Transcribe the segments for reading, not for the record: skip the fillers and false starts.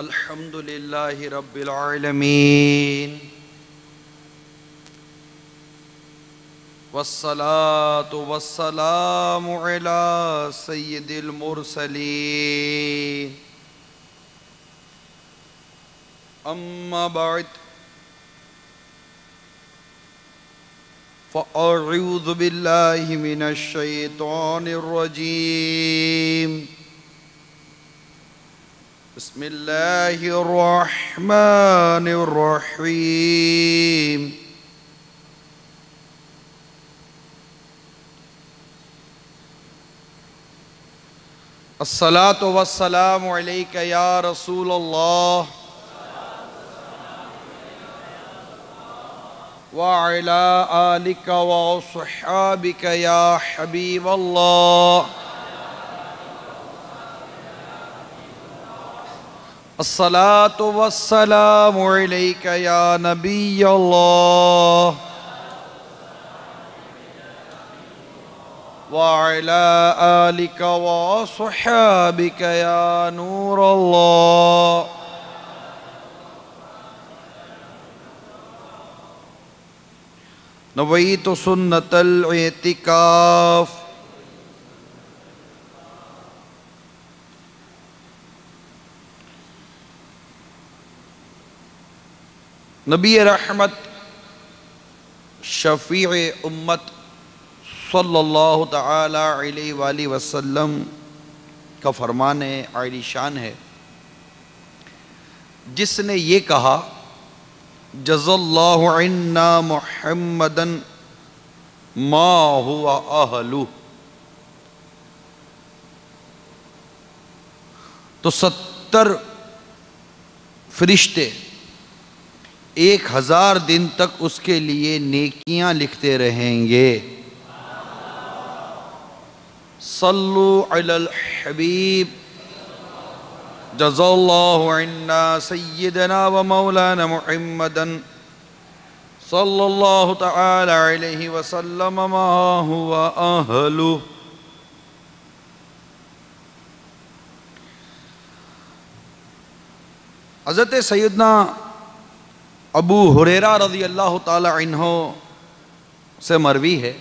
अल्हम्दुलिल्लाहि रब्बिल आलमीन वस्सलातु वस्सलामु अला सय्यिदिल मुरसलीन अम्मा बअद फअऊज़ु बिल्लाहि मिनश शैतानिर रजीम बिस्मिल्लाहिर्रहमानिर्रहीम अस्सलातु वस्सलामु अलैका या रसूलल्लाह व अला आलिका व असहाबिका या हबीबल्लाह। अस्सलातु वस्सलामु अलैका या नबी अल्लाह व अला आलिका व असहाबिका या नूर अल्लाह। नवैतु सुन्नतल इतिकाफ नबी रहमत शफीए उम्मत सल्लल्लाहु तआला अलैहि वसल्लम का फरमान है, आली शान है, जिसने ये कहा जज़ल्लाहु अन्ना मुहम्मदन मा हुआ अहलु। तो 70 फरिश्ते 1000 दिन तक उसके लिए नेकियां लिखते रहेंगे। सल्लू अलल हबीब जज़ल्लाहु अन्ना सय्यदना व मौलाना मुहम्मदन सल्लल्लाहु तआला अलैहि वसल्लम मा हुआ अहलु। हज़रत सैयदना अबू हुरैरा रज़ी अल्लाह ताला अन्हो से मरवी है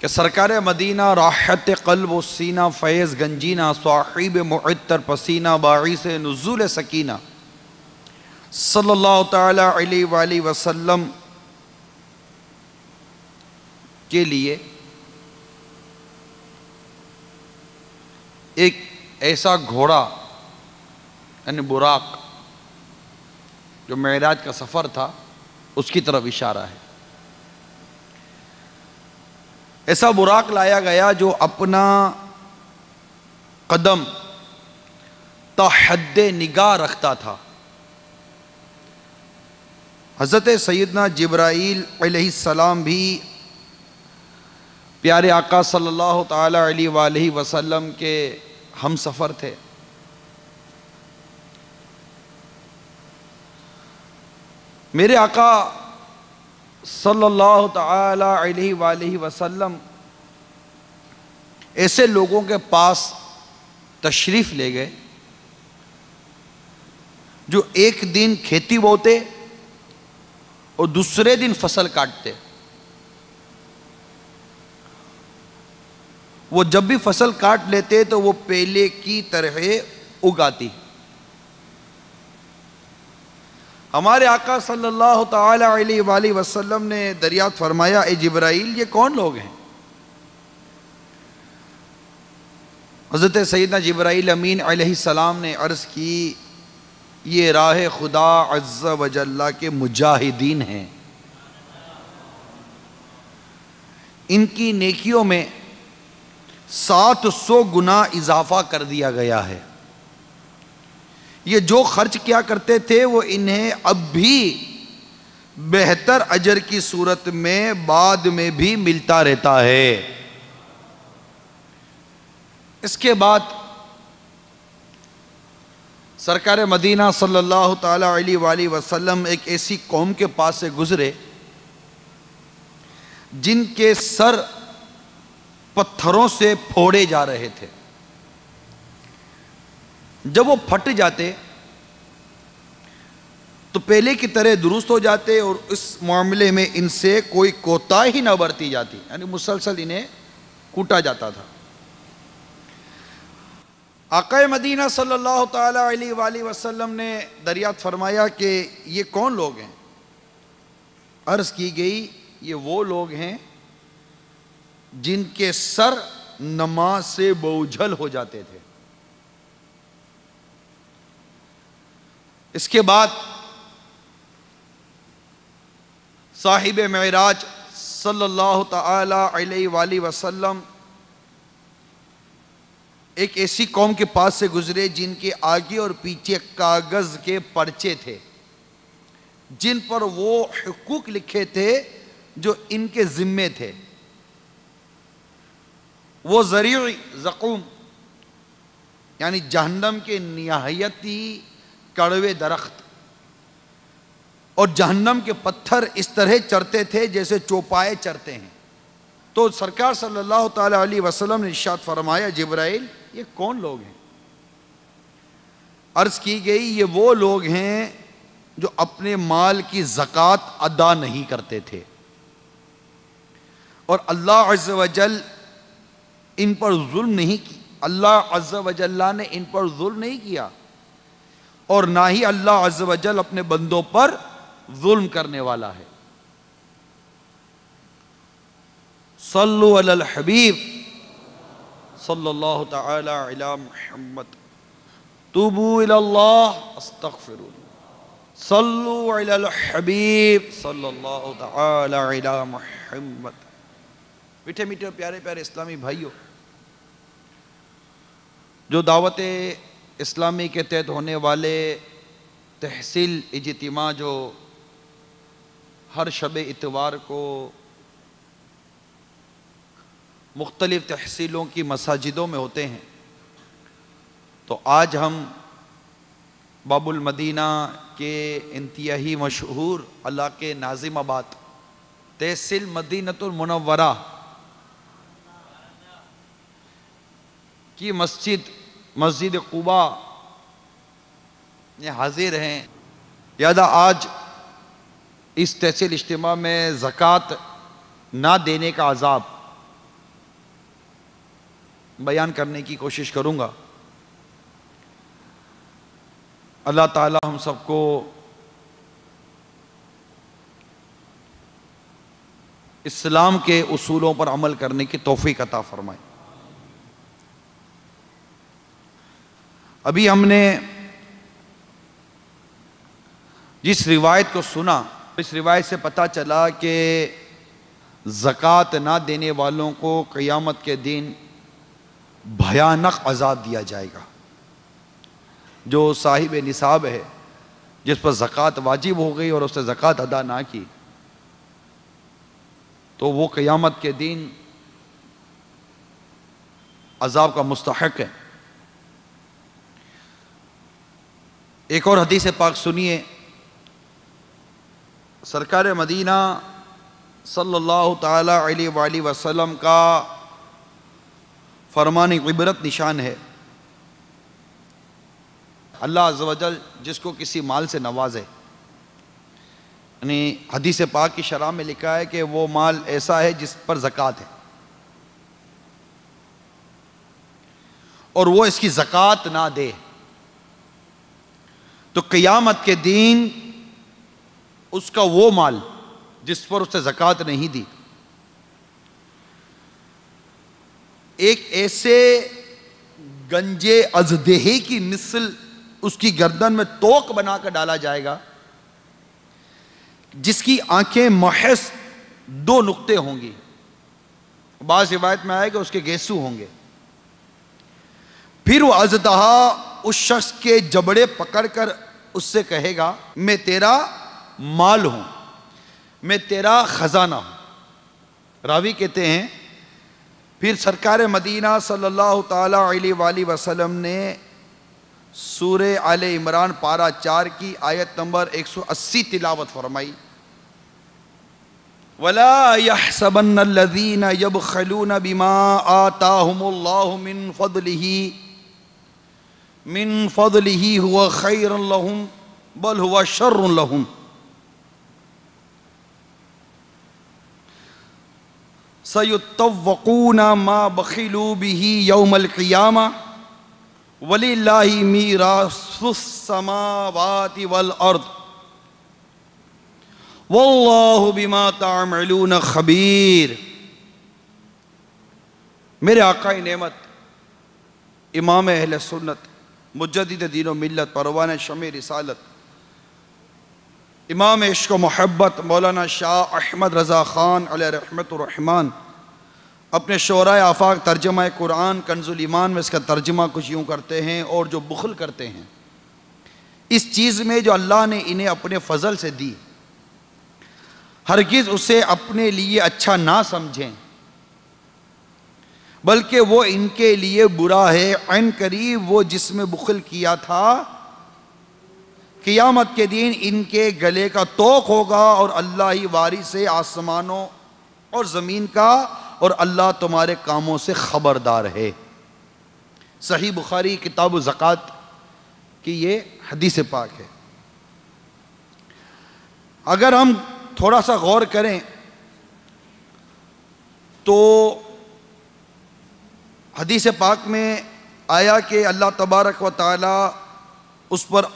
कि सरकार मदीना राहत क़ल्ब व सीना फ़ैज़ गंजीना साहिब मुअत्तर पसीना बाईस नुज़ूल सकीना सल्लल्लाहु ताला अलैहि वसल्लम के लिए एक ऐसा घोड़ा यानी बुराक जो मेराज का सफ़र था उसकी तरफ इशारा है। ऐसा बुराक लाया गया जो अपना कदम तहद्दे निगाह रखता था। हज़रत सैयदना जिब्राईल अलैहिस्सलाम भी प्यारे आका सल्लल्लाहु ताला अलैहि वसल्लम के हम सफ़र थे। मेरे आका सल्लल्लाहु ताला अलैहि वसल्लम ऐसे लोगों के पास तशरीफ़ ले गए जो एक दिन खेती बोते और दूसरे दिन फसल काटते। वो जब भी फसल काट लेते तो वो पहले की तरह उगाती। हमारे आका सल्लल्लाहु ताला अलैहि वसल्लम ने दरियात फरमाया, ए जिब्राईल, ये कौन लोग हैं? हज़रत सैयदना जिब्राईल अमीन अलैहिस्सलाम ने अर्ज़ की, ये राह खुदा अज़्ज़ा व जल्ला के मुजाहिदीन हैं। इनकी नेकियों में 700 गुना इजाफा कर दिया गया है। ये जो खर्च किया करते थे वो इन्हें अब भी बेहतर अजर की सूरत में बाद में भी मिलता रहता है। इसके बाद सरकार मदीना सल्लल्लाहु ताला अलैहि वसल्लम एक ऐसी कौम के पास से गुजरे जिनके सर पत्थरों से फोड़े जा रहे थे, जब वो फट जाते तो पहले की तरह दुरुस्त हो जाते और इस मामले में इनसे कोई कोताही ना बरती जाती, यानी मुसलसल इन्हें कूटा जाता था। आकाए मदीना सल्लल्लाहु ताला अलैहि वसल्लम ने दरियात फरमाया कि ये कौन लोग हैं? अर्ज़ की गई ये वो लोग हैं जिनके सर नमाज से बोझल हो जाते थे। इसके बाद साहिब मेराज सल्लल्लाहु ताला अलैहि वसल्लम एक ऐसी कौम के पास से गुजरे जिनके आगे और पीछे कागज़ के पर्चे थे, जिन पर वो हुकूक लिखे थे जो इनके ज़िम्मे थे। वो ज़रीई ज़क़ूम यानी जहन्नम के निहायती कड़वे दरख्त और जहन्नम के पत्थर इस तरह चरते थे जैसे चौपाए चरते हैं। तो सरकार सल्लल्लाहु ताला अलैहि वसल्लम ने इरशाद फरमाया, जिब्राइल ये कौन लोग हैं? अर्ज़ की गई ये वो लोग हैं जो अपने माल की ज़कात अदा नहीं करते थे और अल्लाह अज़्ज़ व जल इन पर जुल्म नहीं की, अल्लाह अज़्ज़ व जल्ला ने इन पर जुल्म नहीं किया और ना ही अल्लाह अज़्ज़ व जल अपने बंदों पर जुल्म करने वाला है। सल्लु अलल हबीब सल्लल्लाहु तआला अला मुहम्मद तूबू इलल्लाह अस्तगफिरुल्लाह सल्लु अलल हबीब सल्लल्लाहु तआला अला मुहम्मद। मीठे मीठे प्यारे प्यारे इस्लामी भाइयों, जो दावत इस्लामी के तहत होने वाले तहसील इज्तिमा जो हर शब इतवार को मुख्तलिफ तहसीलों की मसाजिदों में होते हैं, तो आज हम बाबुल मदीना के इंतहाई मशहूर इलाके नाज़िमाबाद तहसील मदीनतुल मुनव्वरा की मस्जिद कुबा में हाजिर हैं। लिहाजा आज इस तहसील इज्तिमा में ज़कात ना देने का अज़ाब बयान करने की कोशिश करूँगा। अल्लाह ताला हम सबको इस्लाम के उसूलों पर अमल करने की तौफीक अता फरमाए। अभी हमने जिस रिवायत को सुना, इस रिवायत से पता चला कि ज़कात ना देने वालों को क़यामत के दिन भयानक अज़ाब दिया जाएगा। जो साहिब निसाब है, जिस पर ज़कात वाजिब हो गई और उसने ज़कात अदा ना की, तो वो क़यामत के दिन अज़ाब का मुस्तहक़ है। एक और हदीस पाक सुनिए। सरकार मदीना सल्लल्लाहु ताला अलैहि वसल्लम का फरमाने इबरत निशान है, अल्लाह अज़्ज़ व जल जिसको किसी माल से नवाजे, यानी हदीस पाक की शरह में लिखा है कि वो माल ऐसा है जिस पर ज़कात है और वो इसकी ज़कात ना दे, तो क़यामत के दिन उसका वो माल जिस पर उसने ज़कात नहीं दी एक ऐसे गंजे अजदेही की मिसल उसकी गर्दन में तोक बनाकर डाला जाएगा जिसकी आंखें महज 2 नुक्ते होंगी। बाज़ रिवायत में आएगा उसके गेसू होंगे। फिर वो अजदहा उस शख्स के जबड़े पकड़कर उससे कहेगा, मैं तेरा माल हूँ, मैं तेरा खजाना हूँ। रावी कहते हैं फिर सरकार मदीना सल्लल्लाहु ताला अलैहि वसल्लम ने सूरे आले इमरान पारा 4 की आयत नंबर 180 तिलावत फरमाई। वला यहसबन्नल्लज़ीना यबखलूना बिमा आताहुमुल्लाहु मिन फदलिही मिन फज़लिही हुआ खैरुन लहुम बल हुआ शर्रुन लहुम। सयुत्तवक़ूना मा बखिलू बिही यौमल क़ियामा वलिल्लाहि मीरासुस समावाति वल अर्द वल्लाहु बिमा तामलून खबीर। मेरे आक़ाए नेमत इमाम अहले सुन्नत मुजद्दिद दीन व मिल्लत परवाने शम्मे रिसालत इमाम इश्क़ व मोहब्बत मौलाना शाह अहमद रज़ा ख़ान अलैहि रहमतुर्रहमान अपने शोराए आफ़ाक़ तर्जमा कुरान कंजुल ईमान में इसका तर्जमा कुछ यूँ करते हैं, और जो बुख़ल करते हैं इस चीज़ में जो अल्लाह ने इन्हें अपने फ़ज़ल से दी, हरगिज़ उसे अपने लिए अच्छा ना समझें बल्कि वो इनके लिए बुरा है। ऐन करीब वो जिसमें बुखल किया था क़ियामत के दिन इनके गले का तोक होगा, और अल्लाह ही वारिस है आसमानों और ज़मीन का, और अल्लाह तुम्हारे कामों से ख़बरदार है। सही बुखारी किताब ज़कात की ये हदीस पाक है। अगर हम थोड़ा सा गौर करें तो हदीस पाक में आया कि अल्लाह तबारक व ताला उस पर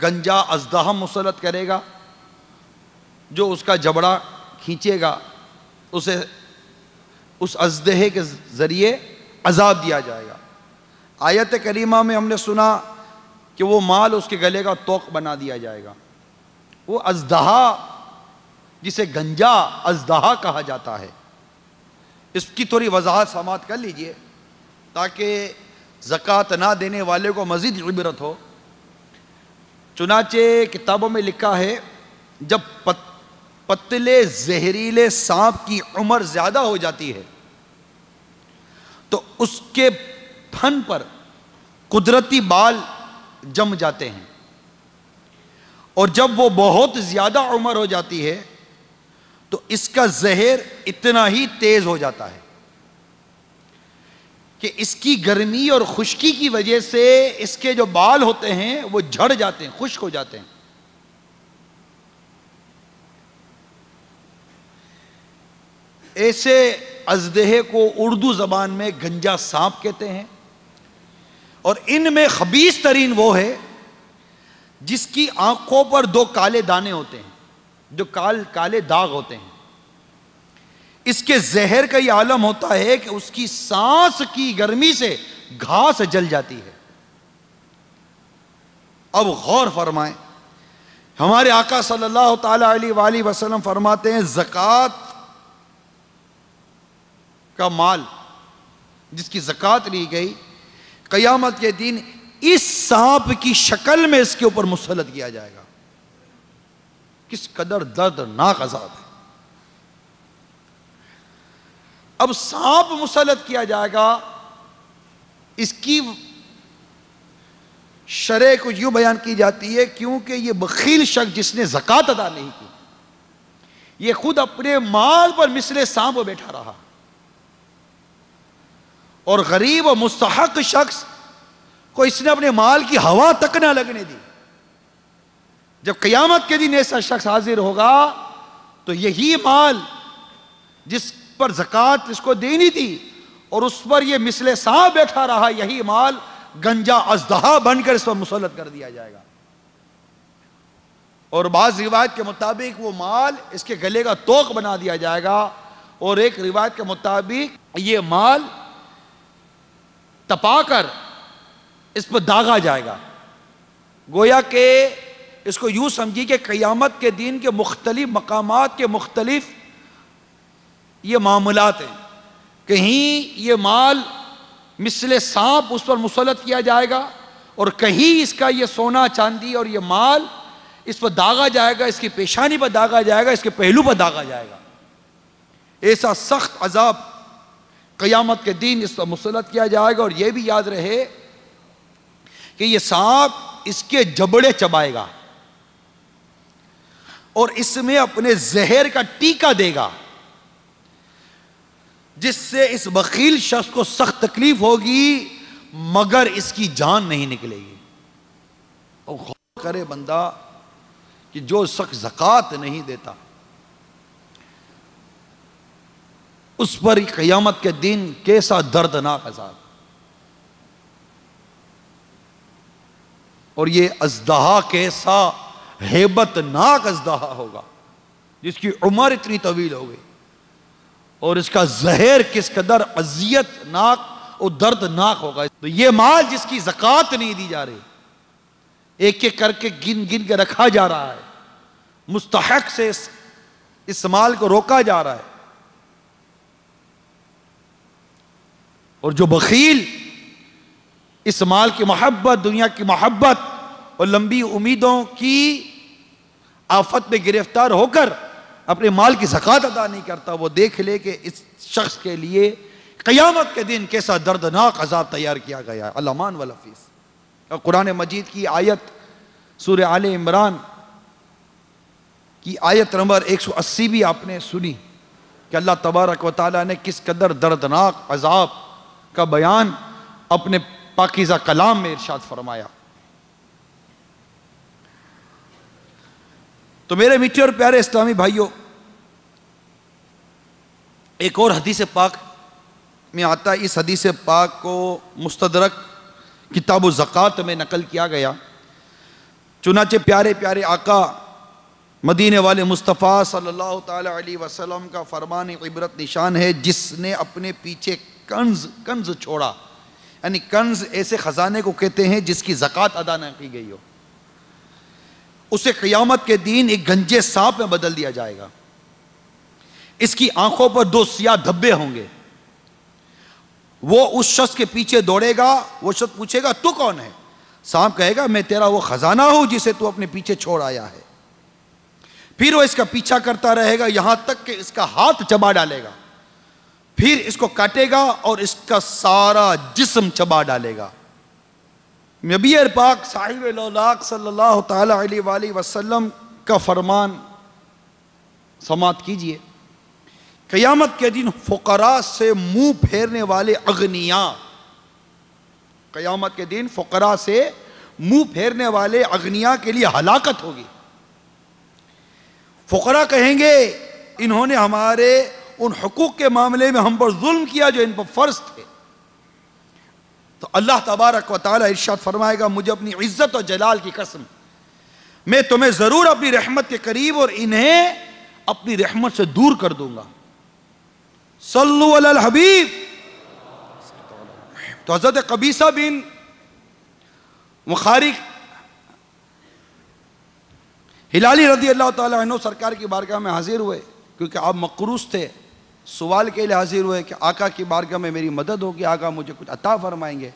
गंजा अजदहा मुसलत करेगा जो उसका जबड़ा खींचेगा, उसे उस अजदहे के ज़रिए अजाब दिया जाएगा। आयत करीमा में हमने सुना कि वो माल उसके गले का तोक बना दिया जाएगा। वो अजदहा जिसे गंजा अजदहा कहा जाता है, इसकी थोड़ी वजाहत समात कर लीजिए ताकि ज़कात ना देने वाले को मज़ीद इबरत हो। चुनाचे किताबों में लिखा है जब पतले जहरीले सांप की उम्र ज़्यादा हो जाती है तो उसके फन पर कुदरती बाल जम जाते हैं, और जब वो बहुत ज़्यादा उम्र हो जाती है तो इसका जहर इतना ही तेज़ हो जाता है कि इसकी गर्मी और खुश्की की वजह से इसके जो बाल होते हैं वो झड़ जाते हैं, खुश्क हो जाते हैं। ऐसे अजदहे को उर्दू ज़बान में गंजा सांप कहते हैं, और इनमें खबीस तरीन वो है जिसकी आंखों पर दो काले दाने होते हैं, जो काले दाग होते हैं। इसके जहर का यह आलम होता है कि उसकी सांस की गर्मी से घास जल जाती है। अब गौर फरमाएं, हमारे आका सल्लल्लाहु ताला अलैहि वसल्लम फरमाते हैं ज़कात का माल जिसकी ज़कात ली गई क़यामत के दिन इस सांप की शक्ल में इसके ऊपर मुसलत किया जाएगा। किस कदर दर्दनाक अज़ाब है। अब सांप मुसलत किया जाएगा, इसकी शरह कुछ यूँ बयान की जाती है क्योंकि ये बखील शख्स जिसने ज़कात अदा नहीं की ये खुद अपने माल पर मिसले सांप बैठा रहा, और गरीब और मुस्तहक शख्स को इसने अपने माल की हवा तक ना लगने दी। जब क़यामत के दिन ऐसा शख्स हाजिर होगा तो यही माल जिस पर ज़कात इसको देनी थी और उस पर यह मिसले सांप बैठा रहा, यही माल गंजा अजदहा बनकर इस पर मुसलत कर दिया जाएगा। और बाज़ रिवायत के मुताबिक वो माल इसके गले का तोक बना दिया जाएगा, और एक रिवायत के मुताबिक ये माल तपाकर इस पर दागा जाएगा। गोया के इसको यूँ समझिए कि क़यामत के दिन के मुख्तलिफ मकामात के मुख्तलिफ ये मामलात हैं। कहीं ये माल मिसले सांप उस पर मुसलत किया जाएगा, और कहीं इसका ये सोना चांदी और ये माल इस पर दागा जाएगा, इसकी पेशानी पर दागा जाएगा, इसके पहलू पर दागा जाएगा। ऐसा सख्त अजाब क़यामत के दिन इस पर मुसलत किया जाएगा। और यह भी याद रहे कि ये सांप इसके जबड़े चबाएगा और इसमें अपने जहर का टीका देगा, जिससे इस बखील शख्स को सख्त तकलीफ होगी मगर इसकी जान नहीं निकलेगी। और गौर करे बंदा कि जो शख्स ज़कात नहीं देता उस पर क़यामत के दिन कैसा दर्दनाक अज़ाब। और ये अजदहा कैसा हेबतनाक अजदहा होगा जिसकी उम्र इतनी तवील हो गई, और इसका जहर किस कदर अजियतनाक और दर्दनाक होगा। तो ये माल जिसकी ज़कात नहीं दी जा रही, एक एक करके गिन गिन के रखा जा रहा है, मुस्तहक से इस माल को रोका जा रहा है। और जो बखील इस माल की मोहब्बत, दुनिया की मोहब्बत और लंबी उम्मीदों की आफत में गिरफ्तार होकर अपने माल की ज़कात अदा नहीं करता, वो देख ले कि इस शख्स के लिए क़यामत के दिन कैसा दर्दनाक अजाब तैयार किया गया है। अल्लामान वल हफीज़। और कुरान मजीद की आयत सूरह आले इमरान की आयत नंबर 180 भी आपने सुनी कि अल्लाह तबारक व तआला ने किस कदर दर्दनाक अजाब का बयान अपने पाकीज़ा कलाम में इरशाद फरमाया। तो मेरे मीठे और प्यारे इस्लामी भाइयों, एक और हदीस पाक में आता है, इस हदीस पाक को मुस्तदरक किताब ज़कात में नकल किया गया। चुनाचे प्यारे प्यारे आका मदीने वाले मुस्तफ़ा सल्लल्लाहु ताला अलैहि वसल्लम का फरमान इबरत निशान है, जिसने अपने पीछे कंज छोड़ा, यानी कंज ऐसे ख़जाने को कहते हैं जिसकी ज़कात अदा न की गई हो, उसे क़यामत के दिन एक गंजे सांप में बदल दिया जाएगा। इसकी आंखों पर दो सियाह धब्बे होंगे। वो उस शख्स के पीछे दौड़ेगा, वो शख्स पूछेगा तू कौन है? सांप कहेगा मैं तेरा वो खजाना हूं जिसे तू अपने पीछे छोड़ आया है। फिर वो इसका पीछा करता रहेगा यहां तक कि इसका हाथ चबा डालेगा, फिर इसको काटेगा और इसका सारा जिस्म चबा डालेगा। नबी पाक साहिब लौलाक सल्लल्लाहु ताला अलैहि वसल्लम का फरमान समात कीजिए, क़यामत के दिन फ़ुकरा से मुंह फेरने वाले अगनिया, क़यामत के दिन फ़ुकरा से मुंह फेरने वाले अगनिया के लिए हलाकत होगी। फ़ुकरा कहेंगे इन्होंने हमारे उन हुकूक के मामले में हम पर जुल्म किया जो इन पर फ़र्ज थे। तो अल्लाह तबारक व तआला इरशाद फरमाएगा, मुझे अपनी इज़्ज़त और जलाल की कसम, मैं तुम्हें ज़रूर अपनी रहमत के करीब और इन्हें अपनी रहमत से दूर कर दूंगा। सल्लु अलल हबीब। तो हज़रत कबीसा बिन मुखारिक हिलाली रज़ी अल्लाह ताला अन्हु सरकार की बारगाह में हाजिर हुए, क्योंकि आप मकरूस थे, सवाल के लिए हाजिर हुए कि आका की बारगाह में मेरी मदद होगी, आका मुझे कुछ अता फरमाएंगे।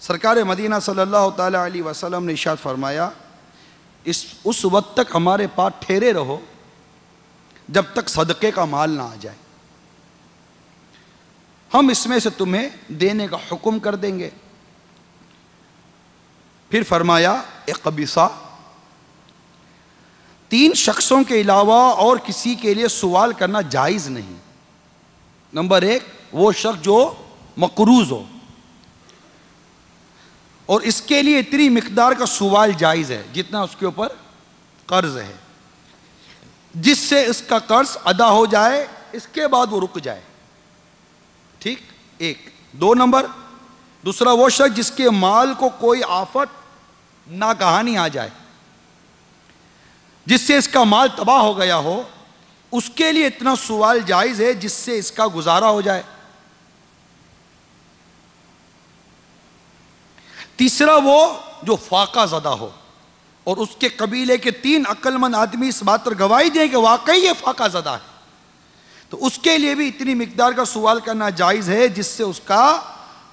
सरकार मदीना सल्लल्लाहु ताला अलैहि वसल्लम ने इरशाद फरमाया, उस वक्त तक हमारे पास ठहरे रहो जब तक सदक़े का माल ना आ जाए, हम इसमें से तुम्हें देने का हुक्म कर देंगे। फिर फरमाया, ए कबीसा, तीन शख्सों के अलावा और किसी के लिए सवाल करना जायज़ नहीं। नंबर एक, वो शख्स जो मकरूज़ हो, और इसके लिए इतनी मिक़दार का सवाल जायज़ है जितना उसके ऊपर कर्ज़ है, जिससे इसका कर्ज़ अदा हो जाए, इसके बाद वो रुक जाए। ठीक, एक। दो नंबर, दूसरा वो शख्स जिसके माल को कोई आफत नाकाहानी आ जाए, जिससे इसका माल तबाह हो गया हो, उसके लिए इतना सवाल जायज़ है जिससे इसका गुजारा हो जाए। तीसरा वो जो फाका ज़दा हो, और उसके कबीले के तीन अक्लमंद आदमी इस बात पर गवाही दें कि वाकई ये फाका ज़दा है, तो उसके लिए भी इतनी मिकदार का सवाल करना जायज़ है जिससे उसका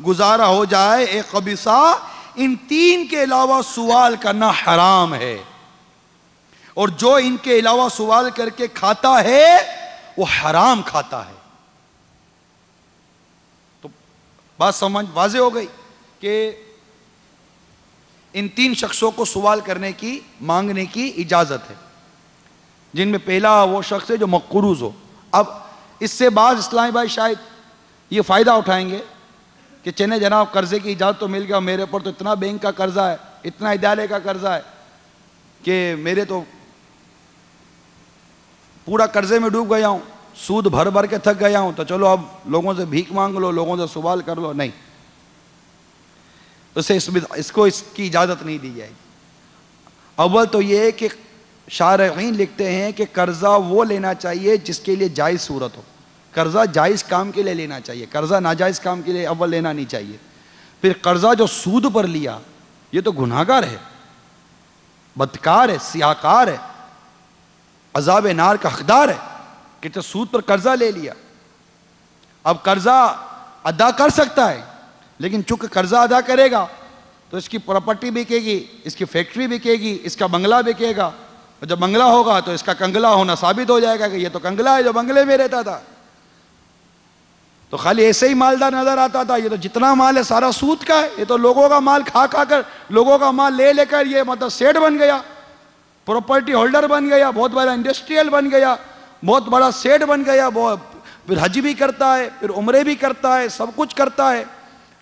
गुजारा हो जाए। ए कबीसा, इन तीन के अलावा सवाल करना हराम है, और जो इनके अलावा सवाल करके खाता है वो हराम खाता है। तो बात समझ वाजे हो गई कि इन तीन शख्सों को सवाल करने की, मांगने की इजाज़त है, जिनमें पहला वो शख्स है जो मकरूज़ हो। अब इससे बाद इस्लामी भाई शायद ये फ़ायदा उठाएंगे कि चने जनाब कर्ज़े की इजाज़त तो मिल गया, मेरे ऊपर तो इतना बैंक का कर्ज़ा है, इतना इदारे का कर्ज़ा है कि मेरे तो पूरा कर्ज़े में डूब गया हूँ, सूद भर भर के थक गया हूँ, तो चलो अब लोगों से भीख मांग लो, लोगों से सवाल कर लो। नहीं, उसे इसको इसकी इजाज़त नहीं दी जाएगी। अव्वल तो ये है कि शारहीन लिखते हैं कि कर्ज़ा वो लेना चाहिए जिसके लिए जायज़ सूरत हो। कर्ज़ा जायज़ काम के लिए लेना चाहिए, कर्ज़ा नाजायज़ काम के लिए अव्वल लेना नहीं चाहिए। फिर कर्ज़ा जो सूद पर लिया ये तो गुनाहगार है, बदकार है, सियाकार है, अजाब नार का हकदार है कि तो सूद पर कर्ज़ा ले लिया। अब कर्ज़ा अदा कर सकता है, लेकिन चूँकि कर्ज़ा अदा करेगा तो इसकी प्रॉपर्टी बिकेगी, इसकी फैक्ट्री बिकेगी, इसका बंगला बिकेगा, और जब बंगला होगा तो इसका कंगला होना साबित हो जाएगा कि ये तो कंगला है जो बंगले में रहता था। तो खाली ऐसे ही मालदार नज़र आता था, ये तो जितना माल है सारा सूद का है, ये तो लोगों का माल खा खा कर, लोगों का माल ले लेकर ये मतलब सेठ बन गया, प्रॉपर्टी होल्डर बन गया, बहुत बड़ा इंडस्ट्रियल बन गया, बहुत बड़ा सेठ बन गया, बहुत फिर हज भी करता है, फिर उम्रे भी करता है, सब कुछ करता है।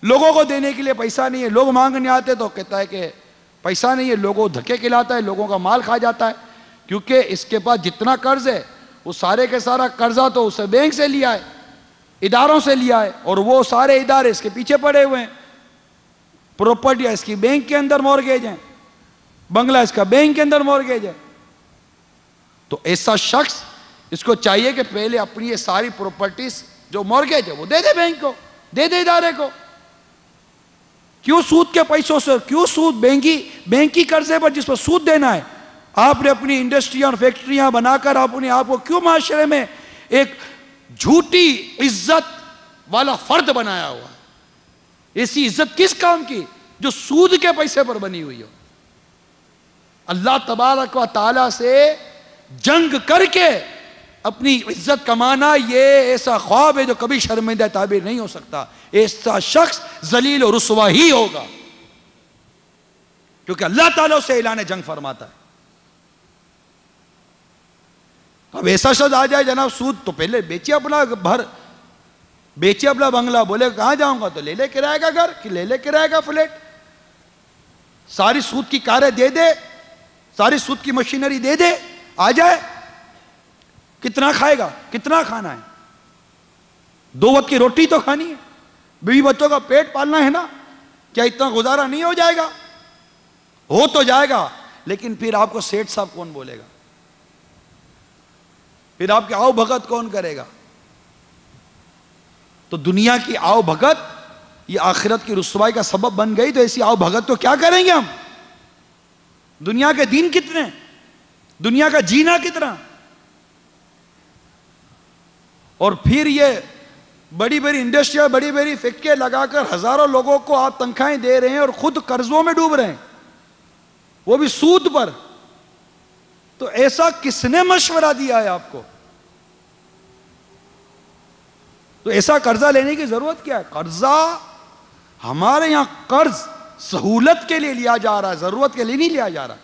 लोगों को देने के लिए पैसा नहीं है, लोग मांगने आते तो कहता है कि पैसा नहीं है, लोगों को धक्के खिलाता है, लोगों का माल खा जाता है, क्योंकि इसके पास जितना कर्ज है वो सारे के सारा कर्जा तो उसे बैंक से लिया है, इदारों से लिया है, और वो सारे इदारे इसके पीछे पड़े हुए हैं। प्रॉपर्टियाँ इसकी बैंक के अंदर मॉर्गेज हैं, बंगला इसका बैंक के अंदर मॉर्गेज है। तो ऐसा शख्स, इसको चाहिए कि पहले अपनी ये सारी प्रॉपर्टीज जो मॉर्गेज है वो दे दे बैंक को, दे दे इदारे को। क्यों सूद के पैसों से, क्यों सूद बैंक की कर्जे पर जिस पर सूद देना है? आपने अपनी इंडस्ट्रियाँ और फैक्ट्रियाँ बनाकर अपने आप को क्यों माशरे में एक झूठी इज्जत वाला फर्द बनाया हुआ? ऐसी इज्जत किस काम की जो सूद के पैसे पर बनी हुई हो? अल्लाह तबारक व तआला से जंग करके अपनी इज्जत कमाना, ये ऐसा ख्वाब है जो कभी शर्मिंदा ताबीर नहीं हो सकता। ऐसा शख्स जलील और रुसवा ही होगा, क्योंकि अल्लाह ताला उसे ऐलान जंग फरमाता है। अब ऐसा शख्स आ जाए जनाब सूद तो पहले बेचे अपना घर, बेचे अपना बंगला, बोले कहाँ जाऊंगा, तो ले ले किराए का घर कि ले ले किराए का फ्लैट, सारी सूद की कारें दे दे, सारी सूद की मशीनरी दे दे, आ जाए। कितना खाएगा, कितना खाना है? दो वक्त की रोटी तो खानी है, बीवी बच्चों का पेट पालना है ना, क्या इतना गुजारा नहीं हो जाएगा? हो तो जाएगा, लेकिन फिर आपको सेठ साहब कौन बोलेगा, फिर आपकी आओ भगत कौन करेगा? तो दुनिया की आओ भगत ये आखिरत की रुसवाई का सबब बन गई। तो ऐसी आओ भगत तो क्या करेंगे हम? दुनिया के दिन कितने, दुनिया का जीना कितना, और फिर ये बड़ी बड़ी इंडस्ट्री, बड़ी बड़ी फैक्ट्रियाँ लगाकर हजारों लोगों को आप तनख्वाहें दे रहे हैं और खुद कर्जों में डूब रहे हैं, वो भी सूद पर। तो ऐसा किसने मशवरा दिया है आपको? तो ऐसा कर्जा लेने की जरूरत क्या है? कर्जा हमारे यहां कर्ज सहूलत के लिए लिया जा रहा है, जरूरत के लिए नहीं लिया जा रहा।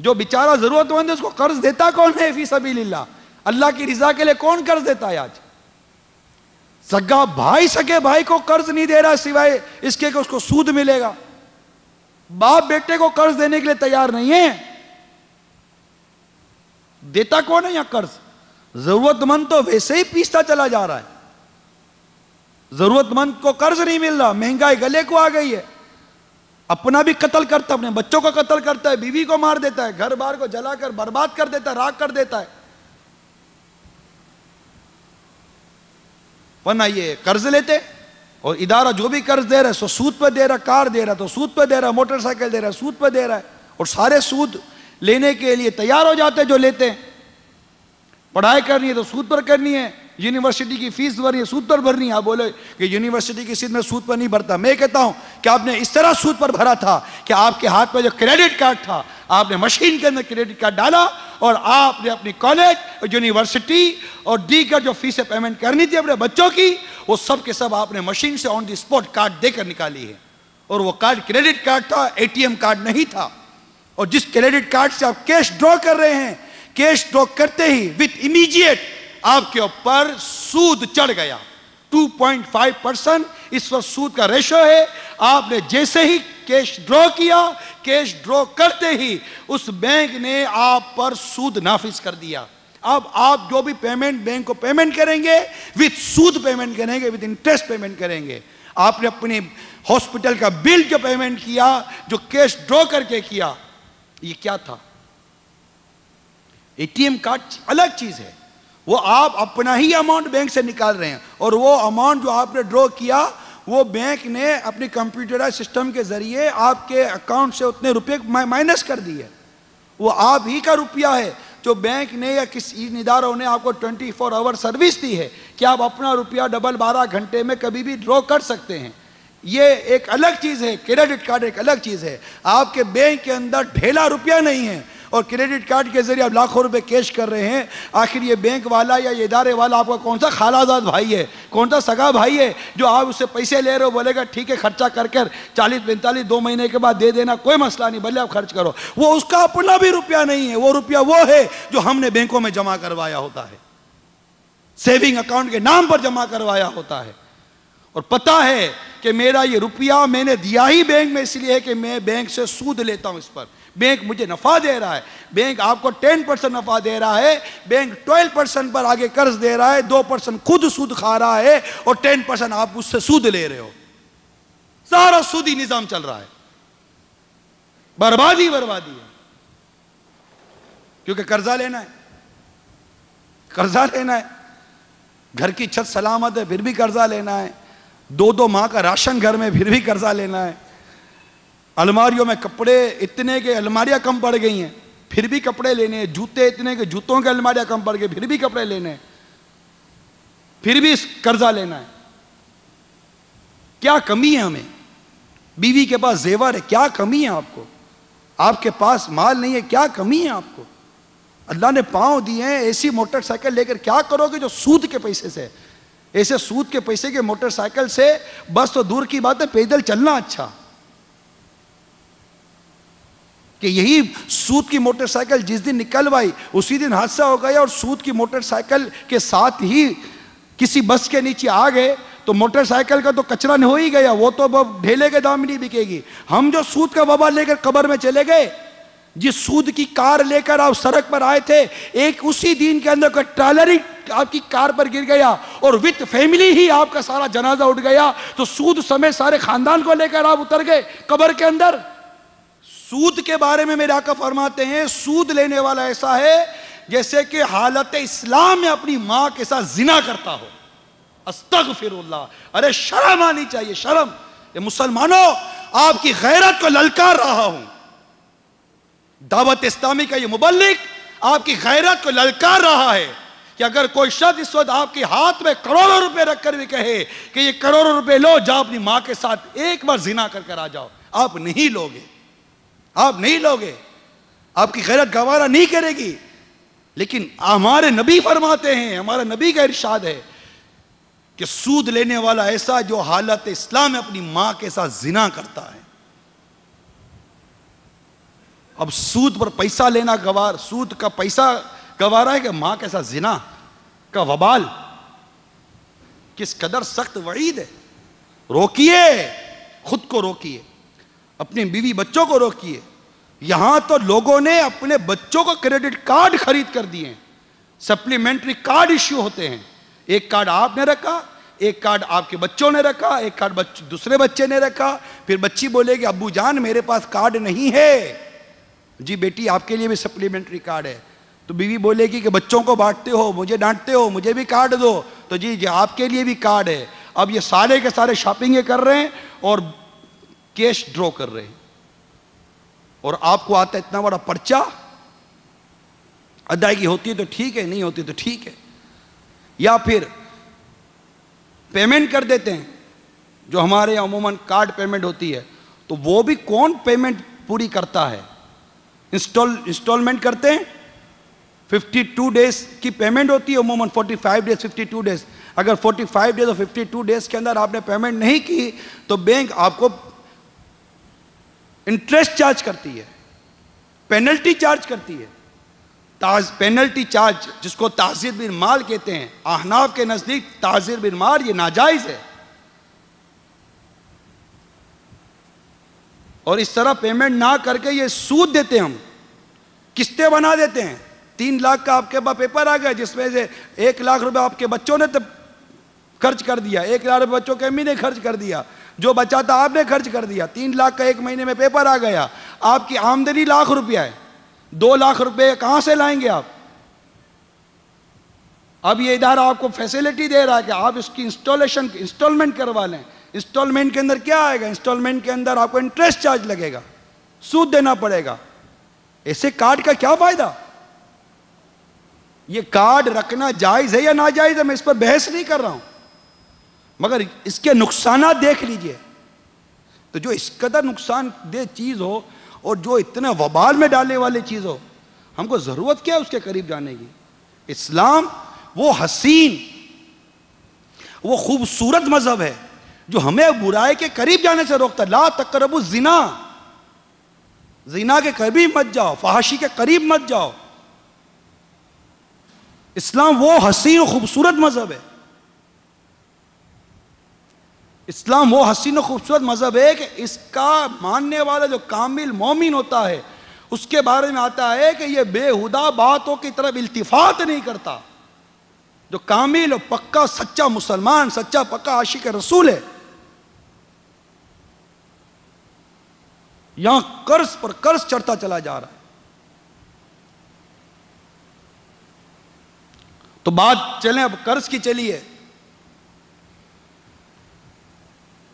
जो बेचारा जरूरतमंद है उसको कर्ज देता कौन है? फी सबिलिल्लाह, अल्लाह की रिजा के लिए कौन कर्ज देता है? आज सगा भाई सगे भाई को कर्ज नहीं दे रहा सिवाय इसके कि उसको सूद मिलेगा। बाप बेटे को कर्ज देने के लिए तैयार नहीं है। देता कौन है यहाँ कर्ज? जरूरतमंद तो वैसे ही पीसता चला जा रहा है, जरूरतमंद को कर्ज नहीं मिल रहा, महंगाई गले को आ गई है, अपना भी कत्ल करता है, अपने बच्चों का कत्ल करता है, बीवी को मार देता है, घर बार को जलाकर बर्बाद कर देता है, राख कर देता है। वरना ये कर्ज लेते और इदारा जो भी कर्ज दे रहा है सो सूद पर दे रहा, कार दे रहा तो सूद पर दे रहा, मोटरसाइकिल दे रहा सूद पर दे रहा है, और सारे सूद लेने के लिए तैयार हो जाते जो लेते हैं। पढ़ाई करनी है तो सूद पर करनी है, यूनिवर्सिटी की फीस भरनी है सूद पर भरनी है। आप बोले कि यूनिवर्सिटी की फीस में सूद पर नहीं भरता, मैं कहता हूं कि आपने इस तरह सूद पर भरा था कि आपके हाथ में जो क्रेडिट कार्ड था आपने मशीन के अंदर क्रेडिट कार्ड डाला और आपने अपनी कॉलेज और यूनिवर्सिटी और दीगर जो फीसें पेमेंट करनी थी अपने बच्चों की वो सब के सब आपने मशीन से ऑन द स्पॉट कार्ड देकर निकाली है, और वो कार्ड क्रेडिट कार्ड था, ATM कार्ड नहीं था। और जिस क्रेडिट कार्ड से आप कैश ड्रॉ कर रहे हैं, कैश ड्रॉ करते ही विद इमीडिएट आपके ऊपर सूद चढ़ गया, 2.5% इस वक्त सूद का रेशो है। आपने जैसे ही कैश ड्रॉ किया, कैश ड्रॉ करते ही उस बैंक ने आप पर सूद नाफिज कर दिया। अब आप जो भी पेमेंट बैंक को पेमेंट करेंगे विद सूद पेमेंट करेंगे, विद इंटरेस्ट पेमेंट करेंगे। आपने अपने हॉस्पिटल का बिल जो पेमेंट किया, जो कैश ड्रॉ करके किया, ये क्या था? एटीएम कार्ड अलग चीज है, वो आप अपना ही अमाउंट बैंक से निकाल रहे हैं और वो अमाउंट जो आपने ड्रॉ किया वो बैंक ने अपने कंप्यूटराइज सिस्टम के जरिए आपके अकाउंट से उतने रुपये माइनस कर दिए। वो आप ही का रुपया है जो बैंक ने या किसी इदारों ने आपको 24 आवर सर्विस दी है कि आप अपना रुपया डबल 12 घंटे में कभी भी ड्रॉ कर सकते हैं। ये एक अलग चीज़ है, क्रेडिट कार्ड एक अलग चीज़ है। आपके बैंक के अंदर ढेला रुपया नहीं है और क्रेडिट कार्ड के जरिए आप लाखों रुपए कैश कर रहे हैं। आखिर ये बैंक वाला या ये इदारे वाला आपका कौन सा खालाजाद भाई है, कौन सा सगा भाई है जो आप उससे पैसे ले रहे हो? बोलेगा ठीक है खर्चा कर कर 40-45 2 महीने के बाद दे देना, कोई मसला नहीं, भले आप खर्च करो। वो उसका अपना भी रुपया नहीं है, वो रुपया वो है जो हमने बैंकों में जमा करवाया होता है, सेविंग अकाउंट के नाम पर जमा करवाया होता है। और पता है कि मेरा ये रुपया मैंने दिया ही बैंक में इसलिए है कि मैं बैंक से सूद लेता हूँ, इस पर बैंक मुझे नफ़ा दे रहा है। बैंक आपको 10% नफ़ा दे रहा है, बैंक 12% पर आगे कर्ज दे रहा है, 2% खुद सूद खा रहा है और 10% आप उससे सूद ले रहे हो। सारा सूदी निज़ाम चल रहा है, बर्बादी बर्बादी है। क्योंकि कर्जा लेना है, कर्जा लेना है, घर की छत सलामत है फिर भी कर्जा लेना है, 2-2 माह का राशन घर में फिर भी कर्जा लेना है, अलमारियों में कपड़े इतने के अलमारियाँ कम पड़ गई हैं फिर भी कपड़े लेने हैं, जूते इतने के जूतों के अलमारियाँ कम पड़ गई फिर भी कपड़े लेने हैं, फिर भी कर्जा लेना है। क्या कमी है हमें? बीवी के पास जेवर है, क्या कमी है आपको? आपके पास माल नहीं है, क्या कमी है आपको? अल्लाह ने पाँव दिए हैं, ऐसी मोटरसाइकिल लेकर क्या करोगे जो सूद के पैसे से? ऐसे सूद के पैसे के मोटरसाइकिल से बस तो दूर की बात है, पैदल चलना अच्छा। कि यही सूद की मोटरसाइकिल जिस दिन निकलवाई उसी दिन हादसा हो गया और सूद की मोटरसाइकिल के साथ ही किसी बस के नीचे आ गए तो मोटरसाइकिल का तो कचरा नहीं हो ही गया, वो तो ढेले के दाम नहीं बिकेगी। हम जो सूद का वबा लेकर कब्र में चले गए, जिस सूद की कार लेकर आप सड़क पर आए थे, एक उसी दिन के अंदर ट्रैलर ही आपकी कार पर गिर गया और विथ फैमिली ही आपका सारा जनाजा उठ गया। तो सूद समेत सारे खानदान को लेकर आप उतर गए कब्र के अंदर। सूद के बारे में मेरे आका फरमाते हैं, सूद लेने वाला ऐसा है जैसे कि हालत इस्लाम में अपनी माँ के साथ जिना करता हो। अस्तगफिरुल्लाह, अरे शर्म आनी चाहिए, शर्म। ये मुसलमानों, आपकी गैरत को ललकार रहा हूं, दावत इस्लामी का ये मुबल्लिक आपकी गैरत को ललकार रहा है कि अगर कोई शख्स इस वक्त आपके हाथ में करोड़ों रुपए रखकर भी कहे कि ये करोड़ों रुपए लो, जाओ अपनी माँ के साथ एक बार जिना कर कर आ जाओ, आप नहीं लोगे, आप नहीं लोगे, आपकी गैरत गवारा नहीं करेगी। लेकिन हमारे नबी फरमाते हैं, हमारे नबी का इरशाद है कि सूद लेने वाला ऐसा जो हालत इस्लाम में अपनी माँ के साथ जिना करता है। अब सूद पर पैसा लेना गवार, सूद का पैसा गवारा है कि माँ के साथ जिना का वबाल। किस कदर सख्त वईद है। रोकिए, खुद को रोकिए, अपने बीवी बच्चों को रोकिए। यहाँ तो लोगों ने अपने बच्चों को क्रेडिट कार्ड खरीद कर दिए हैं, सप्लीमेंट्री कार्ड इश्यू होते हैं। एक कार्ड आपने रखा, एक कार्ड आपके बच्चों ने रखा, एक कार्ड दूसरे बच्चे ने रखा। फिर बच्ची बोलेगी अब्बू जान मेरे पास कार्ड नहीं है। जी बेटी आपके लिए भी सप्लीमेंट्री कार्ड है। तो बीवी बोलेगी कि बच्चों को बांटते हो, मुझे डांटते हो, मुझे भी कार्ड दो। तो जी जी आपके लिए भी कार्ड है। अब ये सारे के सारे शॉपिंगें कर रहे हैं और कैश ड्रॉ कर रहे हैं। और आपको आता है इतना बड़ा पर्चा, अदायगी होती है तो ठीक है, नहीं होती तो ठीक है। या फिर पेमेंट कर देते हैं, जो हमारे अमूमन कार्ड पेमेंट होती है, तो वो भी कौन पेमेंट पूरी करता है? इंस्टॉलमेंट करते हैं, 52 डेज की पेमेंट होती है अमूमन, 45 डेज 52 डेज। अगर 45 डेज और 52 डेज के अंदर आपने पेमेंट नहीं की तो बैंक आपको इंटरेस्ट चार्ज करती है, पेनल्टी चार्ज करती है। पेनल्टी चार्ज जिसको ताज़ीर बिन माल कहते हैं, अहनाफ के नज़दीक ताज़ीर बिन माल ये नाजायज़ है। और इस तरह पेमेंट ना करके ये सूद देते हैं, हम किस्तें बना देते हैं। 3 लाख का आपके पास पेपर आ गया जिसमें से 1 लाख रुपए आपके बच्चों ने तब खर्च कर दिया, 1 लाख रुपये बच्चों के अम्मी ने खर्च कर दिया, जो बचा था आपने खर्च कर दिया। 3 लाख का 1 महीने में पेपर आ गया, आपकी आमदनी लाख रुपया है, 2 लाख रुपए कहाँ से लाएंगे आप? अब ये इदारा आपको फैसिलिटी दे रहा है कि आप इसकी इंस्टॉलमेंट करवा लें। इंस्टॉलमेंट के अंदर क्या आएगा? इंस्टॉलमेंट के अंदर आपको इंटरेस्ट चार्ज लगेगा, सूद देना पड़ेगा। ऐसे कार्ड का क्या फायदा? ये कार्ड रखना जायज़ है या नाजायज़ है, मैं इस पर बहस नहीं कर रहा हूँ, मगर इसके नुकसान देख लीजिए। तो जो इस कदर नुकसानदेह चीज़ हो और जो इतना वबाल में डालने वाली चीज़ हो, हमको ज़रूरत क्या है उसके करीब जाने की? इस्लाम वो हसीन, वो खूबसूरत मज़हब है जो हमें बुराई के करीब जाने से रोकता है। ला तकरबु ज़िना, ज़िना के करीब मत जाओ, फहाशी के करीब मत जाओ। इस्लाम वो हसीन और खूबसूरत मज़हब है। इस्लाम वो हसीन और खूबसूरत मज़हब है कि इसका मानने वाला जो कामिल मोमिन होता है उसके बारे में आता है कि ये बेहुदा बातों की तरफ इल्तिफात नहीं करता। जो कामिल और पक्का सच्चा मुसलमान, सच्चा पक्का आशिक रसूल है, यहां कर्ज पर कर्ज चढ़ता चला जा रहा है। तो बात चलें अब कर्ज की चली है,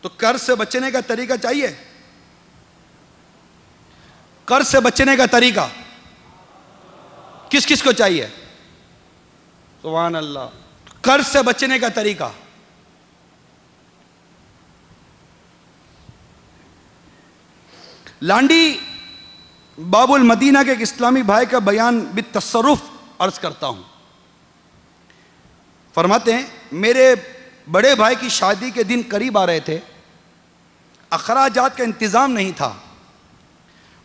तो कर्ज से बचने का तरीका चाहिए। कर्ज से बचने का तरीका किस किस को चाहिए? सुभान अल्लाह। कर्ज से बचने का तरीका लांडी बाबुल मदीना के एक इस्लामी भाई का बयान बितसरुफ अर्ज करता हूं। फरमाते हैं, मेरे बड़े भाई की शादी के दिन करीब आ रहे थे, अखराजात का इंतज़ाम नहीं था,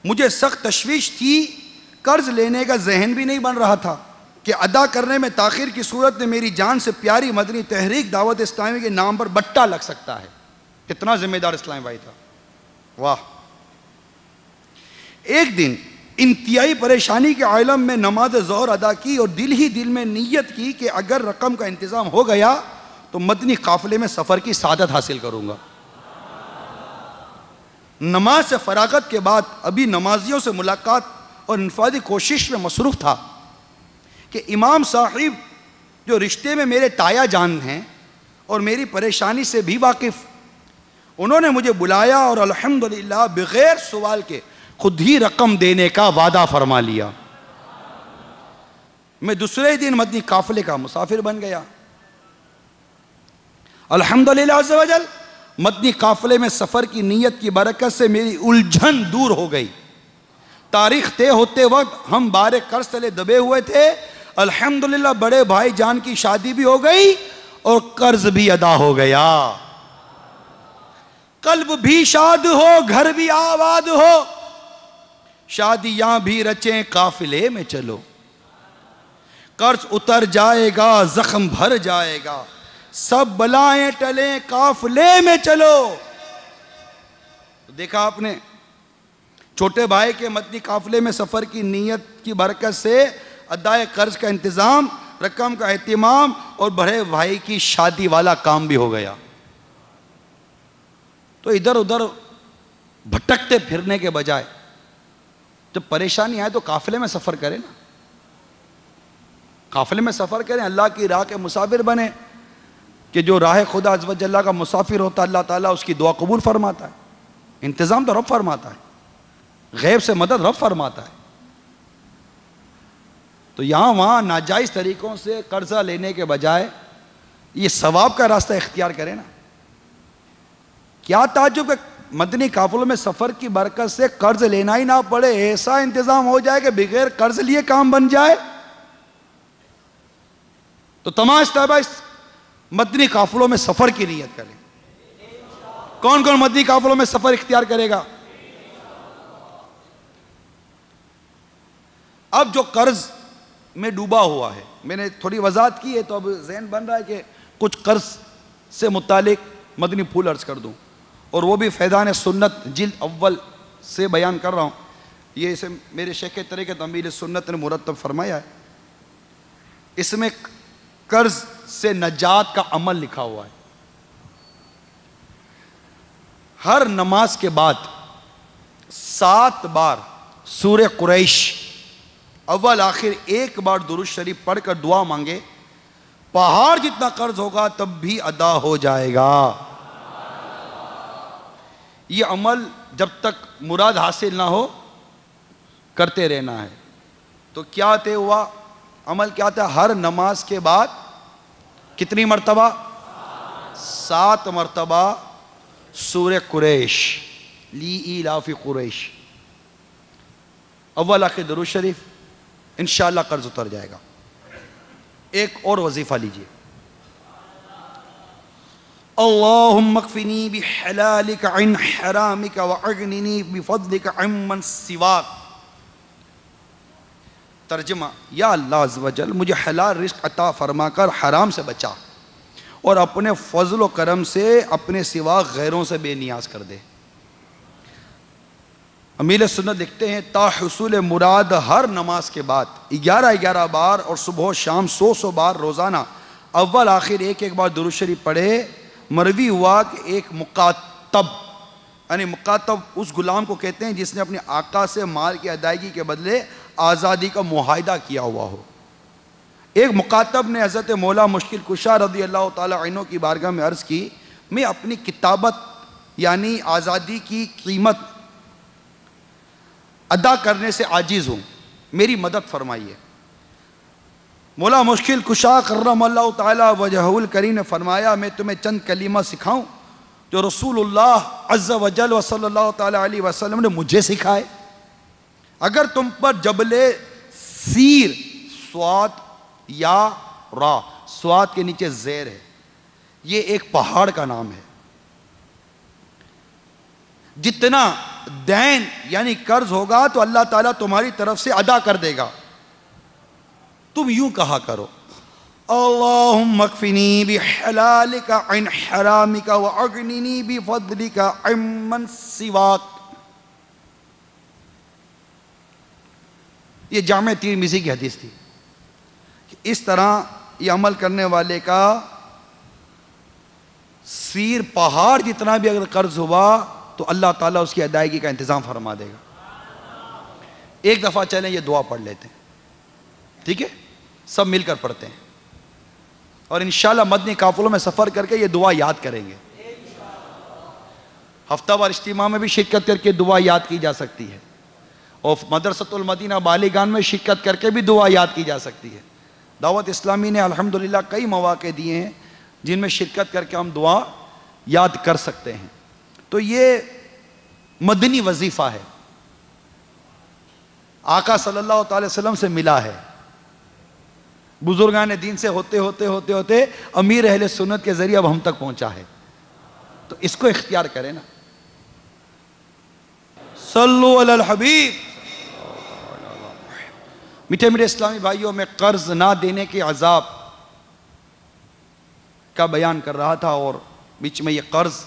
मुझे सख्त तशवीश थी, कर्ज लेने का जहन भी नहीं बन रहा था कि अदा करने में ताखिर की सूरत में मेरी जान से प्यारी मदनी तहरीक दावत इस्लामी के नाम पर बट्टा लग सकता है। कितना जिम्मेदार इस्लामी भाई था, वाह। एक दिन इंतहाई परेशानी के आलम में नमाज ज़ोहर अदा की और दिल ही दिल में नीयत की कि अगर रकम का इंतज़ाम हो गया तो मदनी काफिले में सफर की सादत हासिल करूंगा। नमाज से फरागत के बाद अभी नमाजियों से मुलाकात और इनफादी कोशिश में मसरूफ था कि इमाम साहिब जो रिश्ते में मेरे ताया जान हैं और मेरी परेशानी से भी वाकिफ़, उन्होंने मुझे बुलाया और अल्हम्दुलिल्लाह बग़ैर सवाल के खुद ही रकम देने का वादा फरमा लिया। मैं दूसरे दिन मदनी काफिले का मुसाफिर बन गया। अल्हम्दुलिल्लाह अज़्ज़ा वजल मदनी काफिले में सफ़र की नीयत की बरकत से मेरी उलझन दूर हो गई। तारीख तय होते वक्त हम बारे कर्ज तले दबे हुए थे। अल्हम्दुलिल्लाह बड़े भाई जान की शादी भी हो गई और कर्ज भी अदा हो गया। कल्ब भी शाद हो, घर भी आबाद हो, शादियां भी रचें, काफिले में चलो। कर्ज उतर जाएगा, जख्म भर जाएगा, सब बलाएं टलें, काफिले में चलो। तो देखा आपने, छोटे भाई के मदनी काफिले में सफ़र की नीयत की बरकत से अदाए कर्ज का इंतज़ाम, रकम का एहतमाम और बड़े भाई की शादी वाला काम भी हो गया। तो इधर उधर भटकते फिरने के बजाय जब परेशानी आए तो काफिले में सफ़र करें ना, काफिले में सफ़र करें, अल्लाह की राह के मुसाफिर बने कि जो राह खुदा अज़्ज़ वजल्ला का मुसाफिर होता है अल्लाह ताला उसकी दुआ कबूल फरमाता है। इंतज़ाम तो रब फरमाता है, गैब से मदद रब फरमाता है। तो यहाँ वहाँ नाजायज़ तरीक़ों से कर्ज़ा लेने के बजाय ये सवाब का रास्ता इख्तियार करें ना। क्या ताज्जुब है, मदनी काफिलों में सफ़र की बरकत से कर्ज़ लेना ही ना पड़े, ऐसा इंतज़ाम हो जाए कि बग़ैर कर्ज़ लिए काम बन जाए। तो तमाश तबा मदनी काफिलों में सफ़र की नीयत करें। कौन कौन मदनी काफिलों में सफ़र इख्तियार करेगा? अब जो कर्ज में डूबा हुआ है। मैंने थोड़ी वजाहत की है तो अब जहन बन रहा है कि कुछ कर्ज से मुतालिक मदनी फूल अर्ज कर दूँ, और वो भी फैदान सुन्नत जिल्द अव्वल से बयान कर रहा हूँ। ये इसे मेरे शेख तरीके तमील सुन्नत ने मुरतब फरमाया है। इसमें कर्ज से नजात का अमल लिखा हुआ है। हर नमाज के बाद 7 बार सूरह कुरैश अव्वल आखिर 1 बार दुरूद शरीफ पढ़कर दुआ मांगे, पहाड़ जितना कर्ज होगा तब भी अदा हो जाएगा। ये अमल जब तक मुराद हासिल ना हो करते रहना है। तो क्या तय हुआ अमल क्या था? हर नमाज के बाद कितनी मरतबा? 7 मरतबा सूरह कुरैश, ली इलाफ़ी कुरैश अव्वल आखिर दुरूद शरीफ, इंशाअल्लाह कर्ज उतर जाएगा। एक और वजीफा लीजिए, अल्लाहुम्मा कफ़िनी बिहलालिका अन हरामिका व अगनिनी बिफ़द्लिका अम्मन सिवाक। तर्जमा, या अल्लाह अज़्ज़वजल मुझे हलाल रिस्क अता फरमाकर हराम से बचा और अपने फजल व करम से अपने सिवा गैरों से बेनियाज कर दे। अमीर सुन्नत लिखते हैं ता हुसूल मुराद हर नमाज के बाद 11-11 बार और सुबह शाम 100-100 बार रोज़ाना अव्वल आखिर 1-1 बार दुरूद शरीफ पढ़े। मरवी हुआ कि एक मुकातब, यानी मुकातब उस गुलाम को कहते हैं जिसने अपने आका से माल की अदायगी के बदले आज़ादी का मुआहदा किया हुआ हो। एक मुकातब ने हज़रत मौला मुश्किल कुशा रज़ी अल्लाह तआला अन्हु की बारगाह में अर्ज़ की, मैं अपनी किताबत यानी आज़ादी की कीमत अदा करने से आजिज़ हूँ, मेरी मदद फरमाइए। मौला मुश्किल कुशा कर्रमल्लाहु तआला वजहुल करीम ने फरमाया, मैं तुम्हें चंद कलीमा सिखाऊं जो रसूलुल्लाह अज़्ज़ा वजल व सल्लल्लाहु तआला अलैहि वसल्लम ने मुझे सिखाए। अगर तुम पर जबले सीर स्वात या रा, स्वात के नीचे ज़ेर है, ये एक पहाड़ का नाम है। जितना दैन यानी कर्ज होगा तो अल्लाह ताला तुम्हारी तरफ से अदा कर देगा। तुम यूं कहा करो, अल्लाहुम्मा कफ़िनी बिहलालिका अन हरामिका व अगनिनी बिफ़द्लिका अम्मन सिवाक। ये जामे तिर्मिज़ी की हदीस थी कि इस तरह ये अमल करने वाले का सिर पहाड़ जितना भी अगर कर्ज हुआ तो अल्लाह ताला उसकी अदायगी का इंतज़ाम फरमा देगा। एक दफ़ा चलें ये दुआ पढ़ लेते हैं, ठीक है, सब मिलकर पढ़ते हैं और इंशाल्लाह मदनी काफिलों में सफ़र करके ये दुआ याद करेंगे। हफ्तावार इज्तिमा में भी शिरकत करके दुआ याद की जा सकती है और मदरसतुल मदीना बालिगान में शिरकत करके भी दुआ याद की जा सकती है। दावत इस्लामी ने अल्हम्दुलिल्लाह कई मौक़े दिए हैं जिनमें शिरकत करके हम दुआ याद कर सकते हैं। तो ये मदनी वजीफ़ा है, आका सल्लल्लाहु अलैहि वसल्लम से मिला है, बुजुर्गान दीन से होते होते होते होते अमीर अहले सुन्नत के ज़रिए अब हम तक पहुंचा है। तो इसको इख्तियार करें ना। सल्लु अलल हबीब। मीठे मीठे इस्लामी भाइयों, में कर्ज ना देने के अजाब का बयान कर रहा था और बीच में ये कर्ज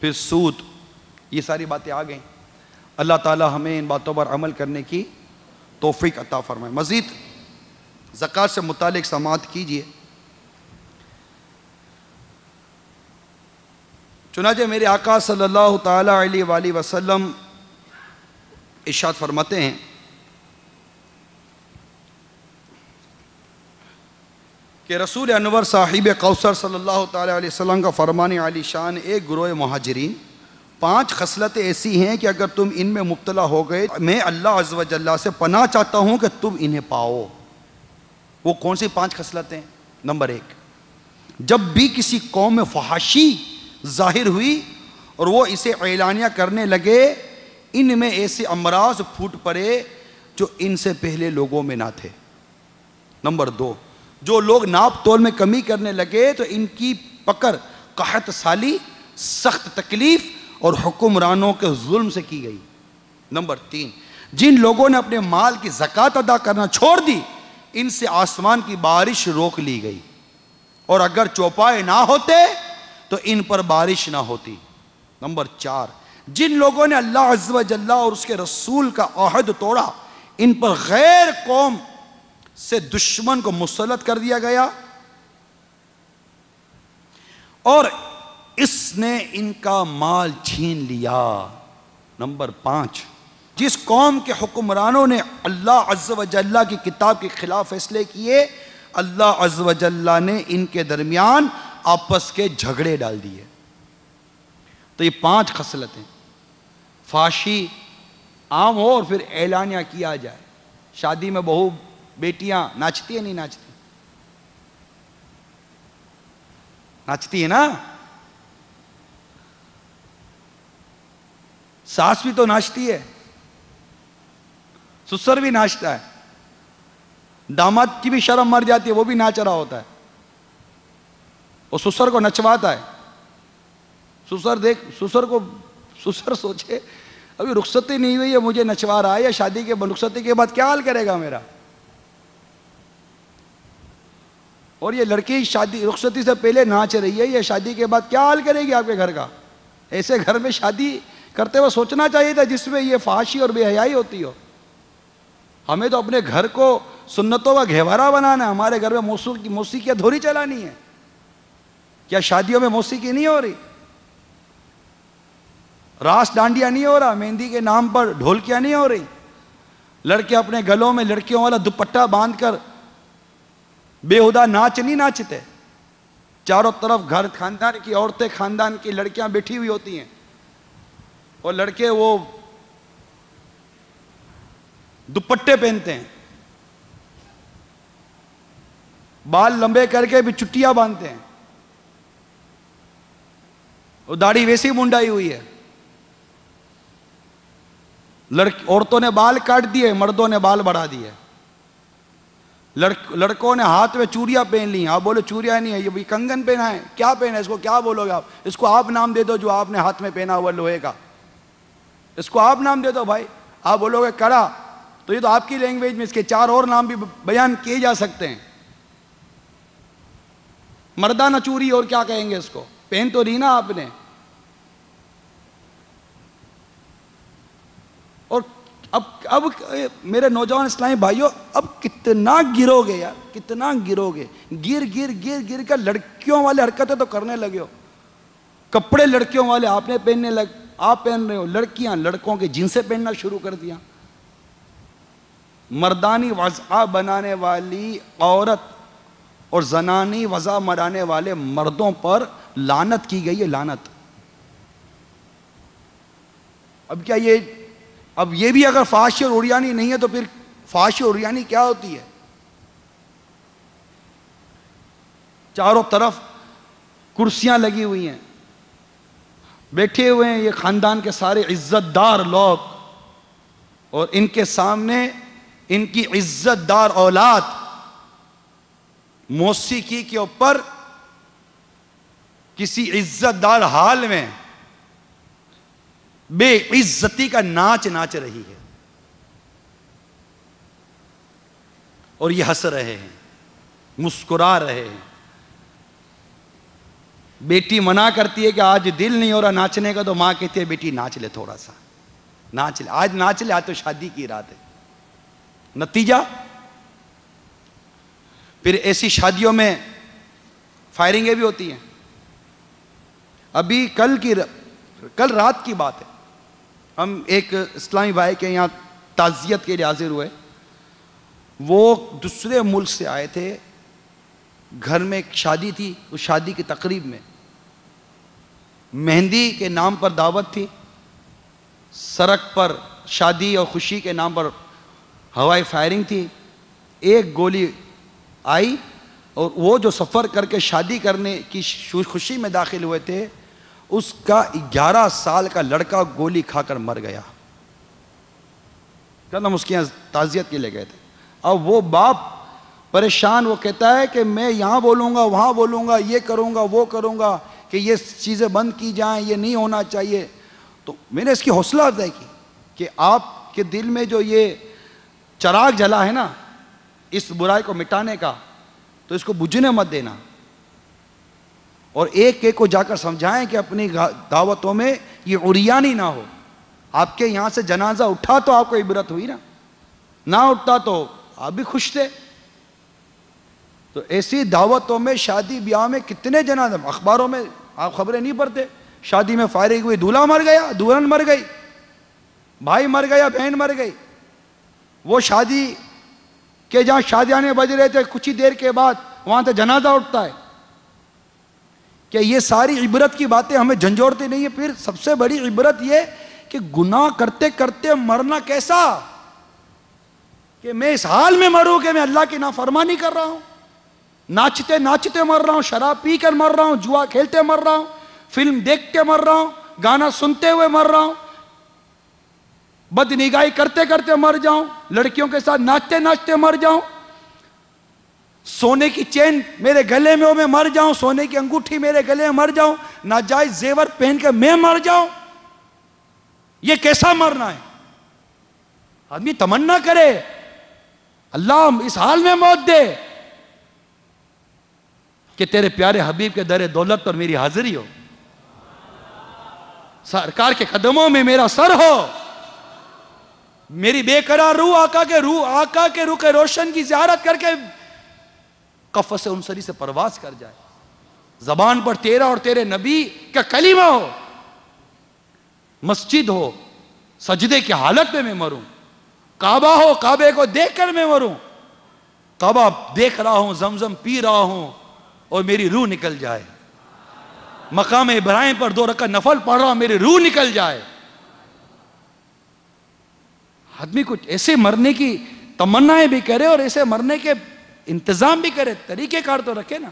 फिर सूद, ये सारी बातें आ गई। अल्लाह ताला हमें इन बातों पर अमल करने की तौफीक अता फरमाए। मज़ीद ज़कात से मुतालिक समाअत कीजिए। चुनांचे मेरे आका सल्लल्लाहु ताला अलैहि वसल्लम इरशाद फरमाते हैं, रसूल अनवर साहिब कौसर सल्लल्लाहु ताला अलैहि वसल्लम का फरमान आली शान, एक गिरोह मुहाजिरीन 5 खसलतें ऐसी हैं कि अगर तुम इनमें मुब्तला हो गए, मैं अल्लाह अज़्ज़ व जल्ला से पनाह चाहता हूँ कि तुम इन्हें पाओ। वो कौन सी 5 खसलतें? नंबर 1, जब भी किसी कौम में फहाशी जाहिर हुई और वो इसे ऐलानिया करने लगे, इनमें ऐसे अमराज फूट पड़े जो इनसे पहले लोगों में ना थे। नंबर 2, जो लोग नाप तोल में कमी करने लगे तो इनकी पकड़ कहत साली, सख्त तकलीफ और हुक्मरानों के जुल्म से की गई। नंबर 3, जिन लोगों ने अपने माल की ज़कात अदा करना छोड़ दी इनसे आसमान की बारिश रोक ली गई, और अगर चौपाए ना होते तो इन पर बारिश ना होती। नंबर 4, जिन लोगों ने अल्लाह अज़्ज़ व जल्ला और उसके रसूल का अहद तोड़ा, इन पर गैर कौम से दुश्मन को मुसलत कर दिया गया और इसने इनका माल छीन लिया। नंबर 5, जिस कौम के हुक्मरानों ने अल्लाह अज़्ज़ व जल्ला की किताब के खिलाफ फैसले किए, अल्लाह अज़्ज़ व जल्ला ने इनके दरमियान आपस के झगड़े डाल दिए। तो ये 5 खसलतें, फाशी आम हो और फिर ऐलानिया किया जाए। शादी में बहू बेटियां नाचती है, नहीं नाचती? नाचती है ना, सास भी तो नाचती है, ससुर भी नाचता है, दामाद की भी शर्म मर जाती है, वो भी नाच रहा होता है, वो ससुर को नचवाता है। ससुर देख, ससुर सोचे अभी रुखसती नहीं हुई है, मुझे नचवा रहा है, या शादी के रुखसती के बाद क्या हाल करेगा मेरा। और ये लड़की शादी रुखसती से पहले नाच रही है, ये शादी के बाद क्या हाल करेगी आपके घर का। ऐसे घर में शादी करते हुए सोचना चाहिए था जिसमें ये फाशी और बेहयाई होती हो। हमें तो अपने घर को सुन्नतों का घेवारा बनाना है, हमारे घर में मौसीकी धोरी चलानी है। क्या शादियों में मौसीकी नहीं हो रही, रास डांडिया नहीं हो रहा, मेहंदी के नाम पर ढोलकियाँ नहीं हो रही, लड़के अपने गलों में लड़कियों वाला दुपट्टा बांधकर बेहुदा नाच नहीं नाचते। चारों तरफ घर खानदान की औरतें, खानदान की लड़कियां बैठी हुई होती हैं, और लड़के वो दुपट्टे पहनते हैं, बाल लंबे करके भी चुटिया बांधते हैं, और दाढ़ी वैसी मुंडाई हुई है। औरतों ने बाल काट दिए, मर्दों ने बाल बढ़ा दिए। लड़कों ने हाथ में चूड़ियाँ पहन ली। आप बोलो चूड़ियाँ नहीं है, ये भी कंगन पहना है, क्या पहना है, इसको क्या बोलोगे आप, इसको आप नाम दे दो जो आपने हाथ में पहना हुआ लोहे का, इसको आप नाम दे दो भाई। आप बोलोगे कड़ा, तो ये तो आपकी लैंग्वेज में इसके 4 और नाम भी बयान किए जा सकते हैं। मर्दाना चूड़ी और क्या कहेंगे इसको, पहन तो रही ना आपने। और अब मेरे नौजवान इस्लामी भाइयों, अब कितना गिरोगे यार, कितना गिरोगे। गिर कर लड़कियों वाले हरकतें तो करने लगे हो, कपड़े लड़कियों वाले आपने पहनने लग, आप पहन रहे हो, लड़कियां लड़कों के जींसें पहनना शुरू कर दिया। मर्दानी वज़ा बनाने वाली औरत और जनानी वज़ा मराने वाले मर्दों पर लानत की गई है, लानत। अब क्या ये, अब ये भी अगर फाशी और उड़ियानी नहीं है तो फिर फाशी और उड़ियानी क्या होती है। चारों तरफ कुर्सियां लगी हुई हैं, बैठे हुए हैं ये खानदान के सारे इज्जतदार लोग, और इनके सामने इनकी इज्जतदार औलाद मौसीकी के ऊपर किसी इज्जतदार हाल में बेइज्जती का नाच नाच रही है, और ये हंस रहे हैं, मुस्कुरा रहे हैं। बेटी मना करती है कि आज दिल नहीं हो रहा नाचने का, तो माँ कहती है बेटी नाच ले, थोड़ा सा नाच ले, आज नाच ले, आज तो शादी की रात है। नतीजा फिर ऐसी शादियों में फायरिंगें भी होती हैं। अभी कल रात की बात है, हम एक इस्लामी भाई के यहाँ ताज़ियत के लिए हाजिर हुए। वो दूसरे मुल्क से आए थे, घर में एक शादी थी, उस शादी की तकरीब में मेहंदी के नाम पर दावत थी, सड़क पर शादी और खुशी के नाम पर हवाई फायरिंग थी। एक गोली आई और वो जो सफ़र करके शादी करने की खुशी में दाखिल हुए थे, उसका 11 साल का लड़का गोली खाकर मर गया। कल हम उसके यहाँ ताज़ियत के लिए गए थे। अब वो बाप परेशान, वो कहता है कि मैं यहाँ बोलूँगा, वहाँ बोलूँगा, ये करूँगा, वो करूँगा, कि ये चीज़ें बंद की जाएं, ये नहीं होना चाहिए। तो मैंने इसकी हौसला अफजाई की कि आपके दिल में जो ये चिराग जला है ना, इस बुराई को मिटाने का, तो इसको बुझने मत देना। और एक एक को जाकर समझाएं कि अपनी दावतों में ये उरियानी ना हो। आपके यहाँ से जनाजा उठा तो आपको इबरत हुई ना, ना उठता तो आप भी खुश थे। तो ऐसी दावतों में, शादी ब्याह में कितने जनाजा, अखबारों में आप खबरें नहीं पढ़ते। शादी में फारिग हुई, दूल्हा मर गया, दुल्हन मर गई, भाई मर गया, बहन मर गई। वो शादी के जहाँ शादियाने बज रहे थे, कुछ ही देर के बाद वहाँ से जनाजा उठता है। क्या ये सारी इबरत की बातें हमें झंझोड़ती नहीं है? फिर सबसे बड़ी इबरत ये कि गुनाह करते करते मरना कैसा, कि मैं इस हाल में मरूँ कि मैं अल्लाह की नाफरमानी कर रहा हूँ, नाचते नाचते मर रहा हूँ, शराब पी कर मर रहा हूँ, जुआ खेलते मर रहा हूँ, फिल्म देख के मर रहा हूँ, गाना सुनते हुए मर रहा हूँ, बदनिगाही करते करते मर जाऊं, लड़कियों के साथ नाचते नाचते मर जाऊं, सोने की चेन मेरे गले में हो मैं मर जाऊं, सोने की अंगूठी मेरे गले में मर जाऊं, नाजायज जेवर पहन के मैं मर जाऊं। ये कैसा मरना है? आदमी तमन्ना करे अल्लाह इस हाल में मौत दे कि तेरे प्यारे हबीब के दर दौलत पर मेरी हाजिरी हो, सरकार के कदमों में मेरा सर हो, मेरी बेकरार रूह आका के रूह के रोशन की ज़ियारत करके कफ़स उनसरी से परवाज़ कर जाए, ज़बान पर तेरा और तेरे नबी का कलीमा हो, मस्जिद हो सजदे की हालत में मैं मरूं, काबा हो काबे को देखकर मैं मरूं, काबा देख रहा हूं, जमजम पी रहा हूं और मेरी रूह निकल जाए, मकाम इब्राहिम पर दो रकात नफल पढ़ रहा हूं मेरी रूह निकल जाए। आदमी कुछ ऐसे मरने की तमन्नाएं भी करे और ऐसे मरने के इंतजाम भी करे, तरीकेकार तो रखे ना,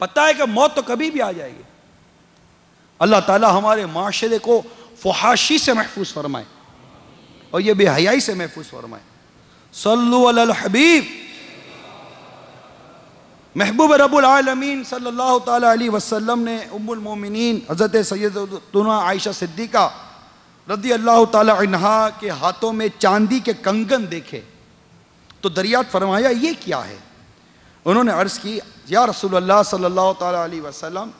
पता है कि मौत तो कभी भी आ जाएगी। अल्लाह ताला हमारे माशरे को फहाशी से महफूज फरमाए और ये बेहयाई से महफूज फरमाए। सल्लु अलल हबीब, महबूब रब्बुल आलमीन सल्लल्लाहु ताला अलैहि वसल्लम ने उम्मुल मोमिनीन हज़रत सय्यदतुना आयशा सिद्दीका रज़ी अल्लाह ताला अन्हा के हाथों में चांदी के कंगन देखे तो दरियात फरमाया ये क्या है? उन्होंने अर्ज़ की, या रसूलल्लाह सल्लल्लाहु ताला अलैहि वसल्लम,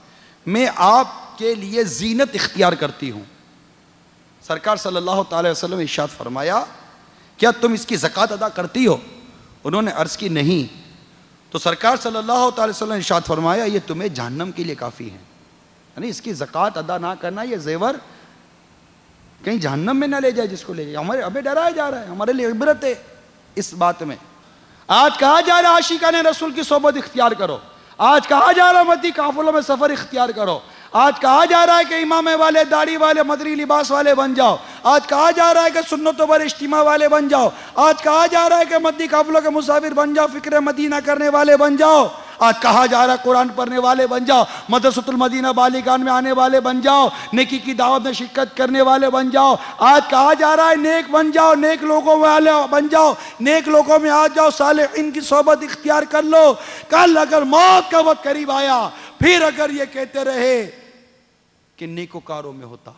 मैं आपके लिए जीनत इख्तियार करती हूँ। सरकार सल्लल्लाहु ताला अलैहि वसल्लम ने इरशाद फरमाया, क्या तुम इसकी ज़कात अदा करती हो? उन्होंने अर्ज़ की नहीं। तो सरकार सल्लल्लाहु ताला अलैहि वसल्लम ने इरशाद फरमाया, ये तुम्हें जहन्नम के लिए काफ़ी है, यानी इसकी ज़कात अदा ना करना, ये जेवर कहीं जहन्नम में ना ले जाए, जिसको ले जाए। हमारे हमें डराया जा रहा है, हमारे लिए इबरत है इस बात में। आज कहा जा रहा है आशिकाने रसूल की सोबत इख्तियार करो, आज कहा जा रहा है मदी काफिलों में सफ़र इख्तियार करो, आज कहा जा रहा है कि इमामे वाले, दाढ़ी वाले, मदरी लिबास वाले बन जाओ, आज कहा जा रहा है कि सुन्नतों पर इज्तिमा वाले बन जाओ, आज कहा जा रहा है कि मदी काफिलों के मुसाफिर बन जाओ, फ़िक्र मदीना करने वाले बन जाओ, आज कहा जा रहा है कुरान पढ़ने वाले बन जाओ, मदरसतुल मदीना बालिगान में आने वाले बन जाओ, नेकी की दावत में शिरकत करने वाले बन जाओ, आज कहा जा रहा है नेक बन जाओ, नेक लोगों वाले बन जाओ, नेक लोगों में आ जाओ, सालेहीन की सोबत इख्तियार कर लो। कल अगर मौत का वक्त करीब आया, फिर अगर ये कहते रहे कि नेकोकारों में होता,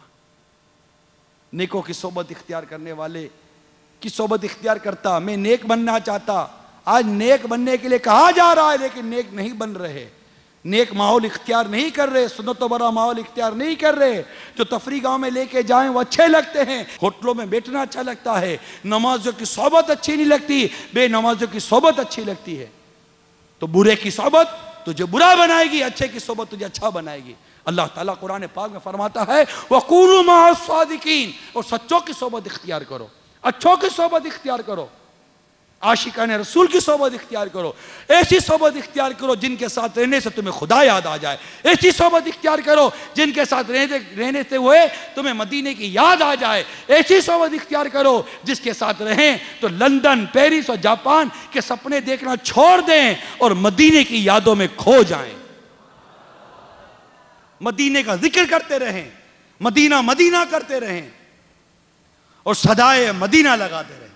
नेकों की सोबत इख्तियार करने वाले की सोबत इख्तियार करता, मैं नेक बनना चाहता। आज नेक बनने के लिए कहा जा रहा है लेकिन नेक नहीं बन रहे, नेक माहौल इख्तियार नहीं कर रहे, सुन्नतों बरा माहौल इख्तियार नहीं कर रहे। जो तफरी गाँव में लेके जाएं वो अच्छे लगते हैं, होटलों में बैठना अच्छा लगता है, नमाजों की सोबत अच्छी नहीं लगती, बेनमाजों की सोबत अच्छी लगती है। तो बुरे की सोबत तुझे बुरा बनाएगी, अच्छे की सोबत तुझे अच्छा बनाएगी। अल्लाह ताला कुरान पाक में फरमाता है, वकूनू मअस सादिकीन, और सच्चों की सोबत इख्तियार करो, अच्छों की सोबत इख्तियार करो, आशिकाने रसूल की सोबत इख्तियार करो। ऐसी सोबत इख्तियार करो जिनके साथ रहने से तुम्हें खुदा याद आ जाए, ऐसी सोबत इख्तियार करो जिनके साथ रहने से हुए तुम्हें मदीने की याद आ जाए, ऐसी सोबत इख्तियार करो जिसके साथ रहें तो लंदन, पेरिस और जापान के सपने देखना छोड़ दें और मदीने की यादों में खो जाएं, मदीने का जिक्र करते रहें, मदीना मदीना करते रहें और सदाए मदीना लगाते रहें,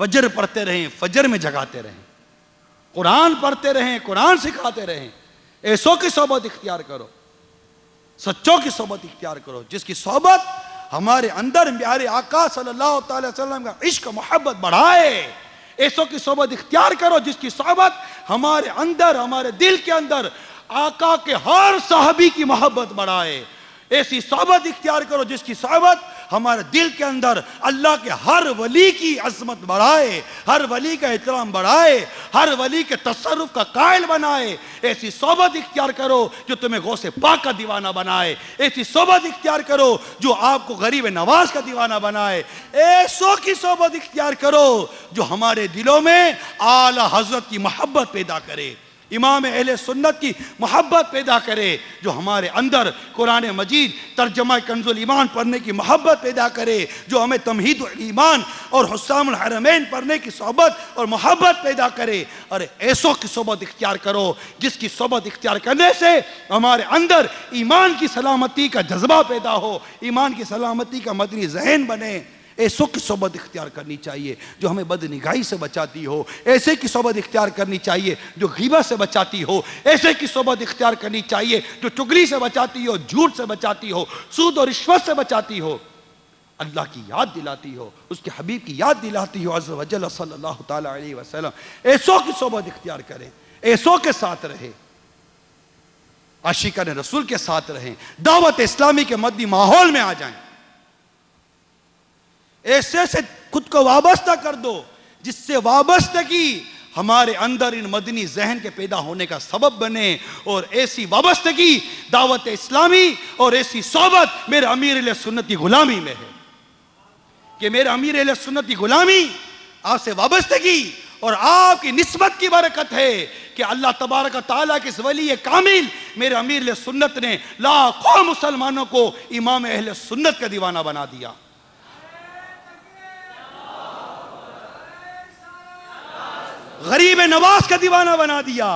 फजर पढ़ते रहें, फजर में जगाते रहें, कुरान पढ़ते रहें, कुरान सिखाते रहें। ऐसों की सोबत इख्तियार करो, सच्चों की सोबत इख्तियार करो, जिसकी सोबत हमारे अंदर प्यारे आका सल्लल्लाहु अलैहि वसल्लम का इश्क मोहब्बत बढ़ाए, ऐसों की सोबत इख्तियार करो जिसकी सोबत हमारे अंदर, हमारे दिल के अंदर आका के हर साहबी की मोहब्बत बढ़ाए। ऐसी सोबत इख्तियार करो जिसकी सोबत हमारे दिल के अंदर अल्लाह के हर वली की अजमत बढ़ाए, हर वली का एहतराम बढ़ाए, हर वली के तसर्रुफ का कायल बनाए। ऐसी सोबत इख्तियार करो जो तुम्हें गौसे पाक का दीवाना बनाए। ऐसी सोबत इख्तियार करो जो आपको गरीब नवाज का दीवाना बनाए। ऐसों की सोबत इख्तियार करो जो हमारे दिलों में आला हजरत की मोहब्बत पैदा करे, इमाम अहले सुन्नत की मोहब्बत पैदा करे, जो हमारे अंदर कुरान मजीद तर्जमा कंजुल ईमान पढ़ने की मोहब्बत पैदा करे, जो हमें तमहीद ईमान और हुस्सामुल हरमैन पढ़ने की सोबत और मोहब्बत पैदा करे। अरे ऐसों की सोबत इख्तियार करो जिसकी सोबत इख्तियार करने से हमारे अंदर ईमान की सलामती का जज्बा पैदा हो, ईमान की सलामती का मदनी जहन बने। ऐसों की सोबत इख्तियार करनी चाहिए जो हमें बदनिगाही से बचाती हो। ऐसे की सोबत इख्तियार करनी चाहिए जो गीबा से बचाती हो। ऐसे की सोबत इख्तियार करनी चाहिए जो चुगली से बचाती हो, झूठ से बचाती हो, सूद और रिश्वत से बचाती हो, अल्लाह की याद दिलाती हो, उसके हबीब की याद दिलाती हो, अज़्ज़ वजल सल्लल्लाहु तआला अलैहि वसल्लम। ऐसों की सोबत इख्तियार करें, ऐसों के साथ रहे, आशिकाने रसूल के साथ रहें, दावत इस्लामी के मदनी माहौल में आ जाएं। ऐसे से खुद को वाबस्ता कर दो जिससे वाबस्तगी हमारे अंदर इन मदनी जहन के पैदा होने का सबब बने। और ऐसी वाबस्तगी दावत इस्लामी और ऐसी सोबत मेरे अमीर अहले सुन्नत की गुलामी में है कि मेरे अमीर अहले सुन्नत की गुलामी आपसे वाबस्तगी और आपकी निस्बत की बरकत है कि अल्लाह तबारक तआला के इस वली कामिल मेरे अमीर अहले सुन्नत ने लाखों मुसलमानों को इमाम अहले सुन्नत का दीवाना बना दिया। गरीब नवाज का दीवाना बना दिया,